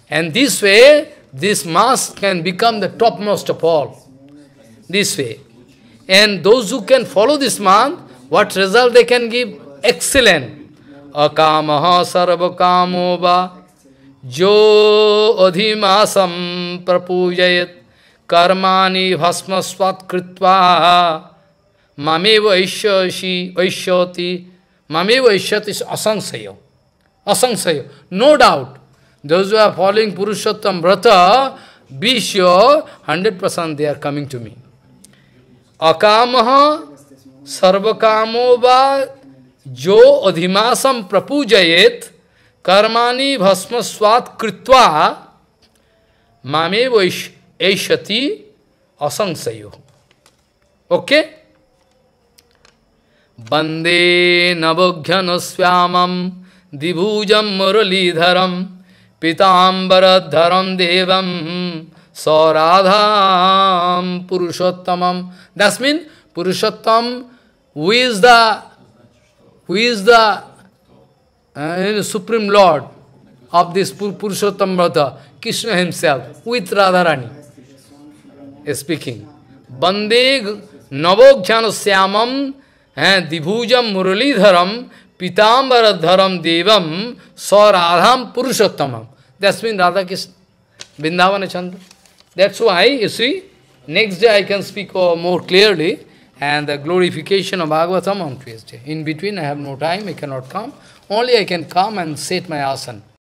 And this way, this mass can become the topmost of all. This way. And those who can follow this mass, what result they can give? Excellent. Akamaha sarvakamoba jo adhimasam prapujayat karmani bhasmasvat kritva mame vaishyati vaishyati mame vaishyati is asangsaya. Asangsaya. No doubt, those who are following Purushottam Brata, be sure, one hundred percent they are coming to me. Akamaha sarvakamo va jo adhimasam prapujayat karmani bhasmasvat kritva mame vaish Eshati asangsayo. Okay? Bande navoghyana swamam dibhujam muralidharam pitambaradharam devam saradham purushottamam. That means Purushottam, who is the, who is the uh, Supreme Lord of this Purushottam Brata, Krishna himself with Radharani. Is speaking. Bandeg navoghyanasyamam dibhujam muralidharam pitambaradharam devam saradham purushottamam. That's mean Radha Krishna, Vrindavana Chandra. That's why, you see, next day I can speak more clearly and the glorification of Bhagavatam on Tuesday. In between I have no time, I cannot come. Only I can come and sit my asana.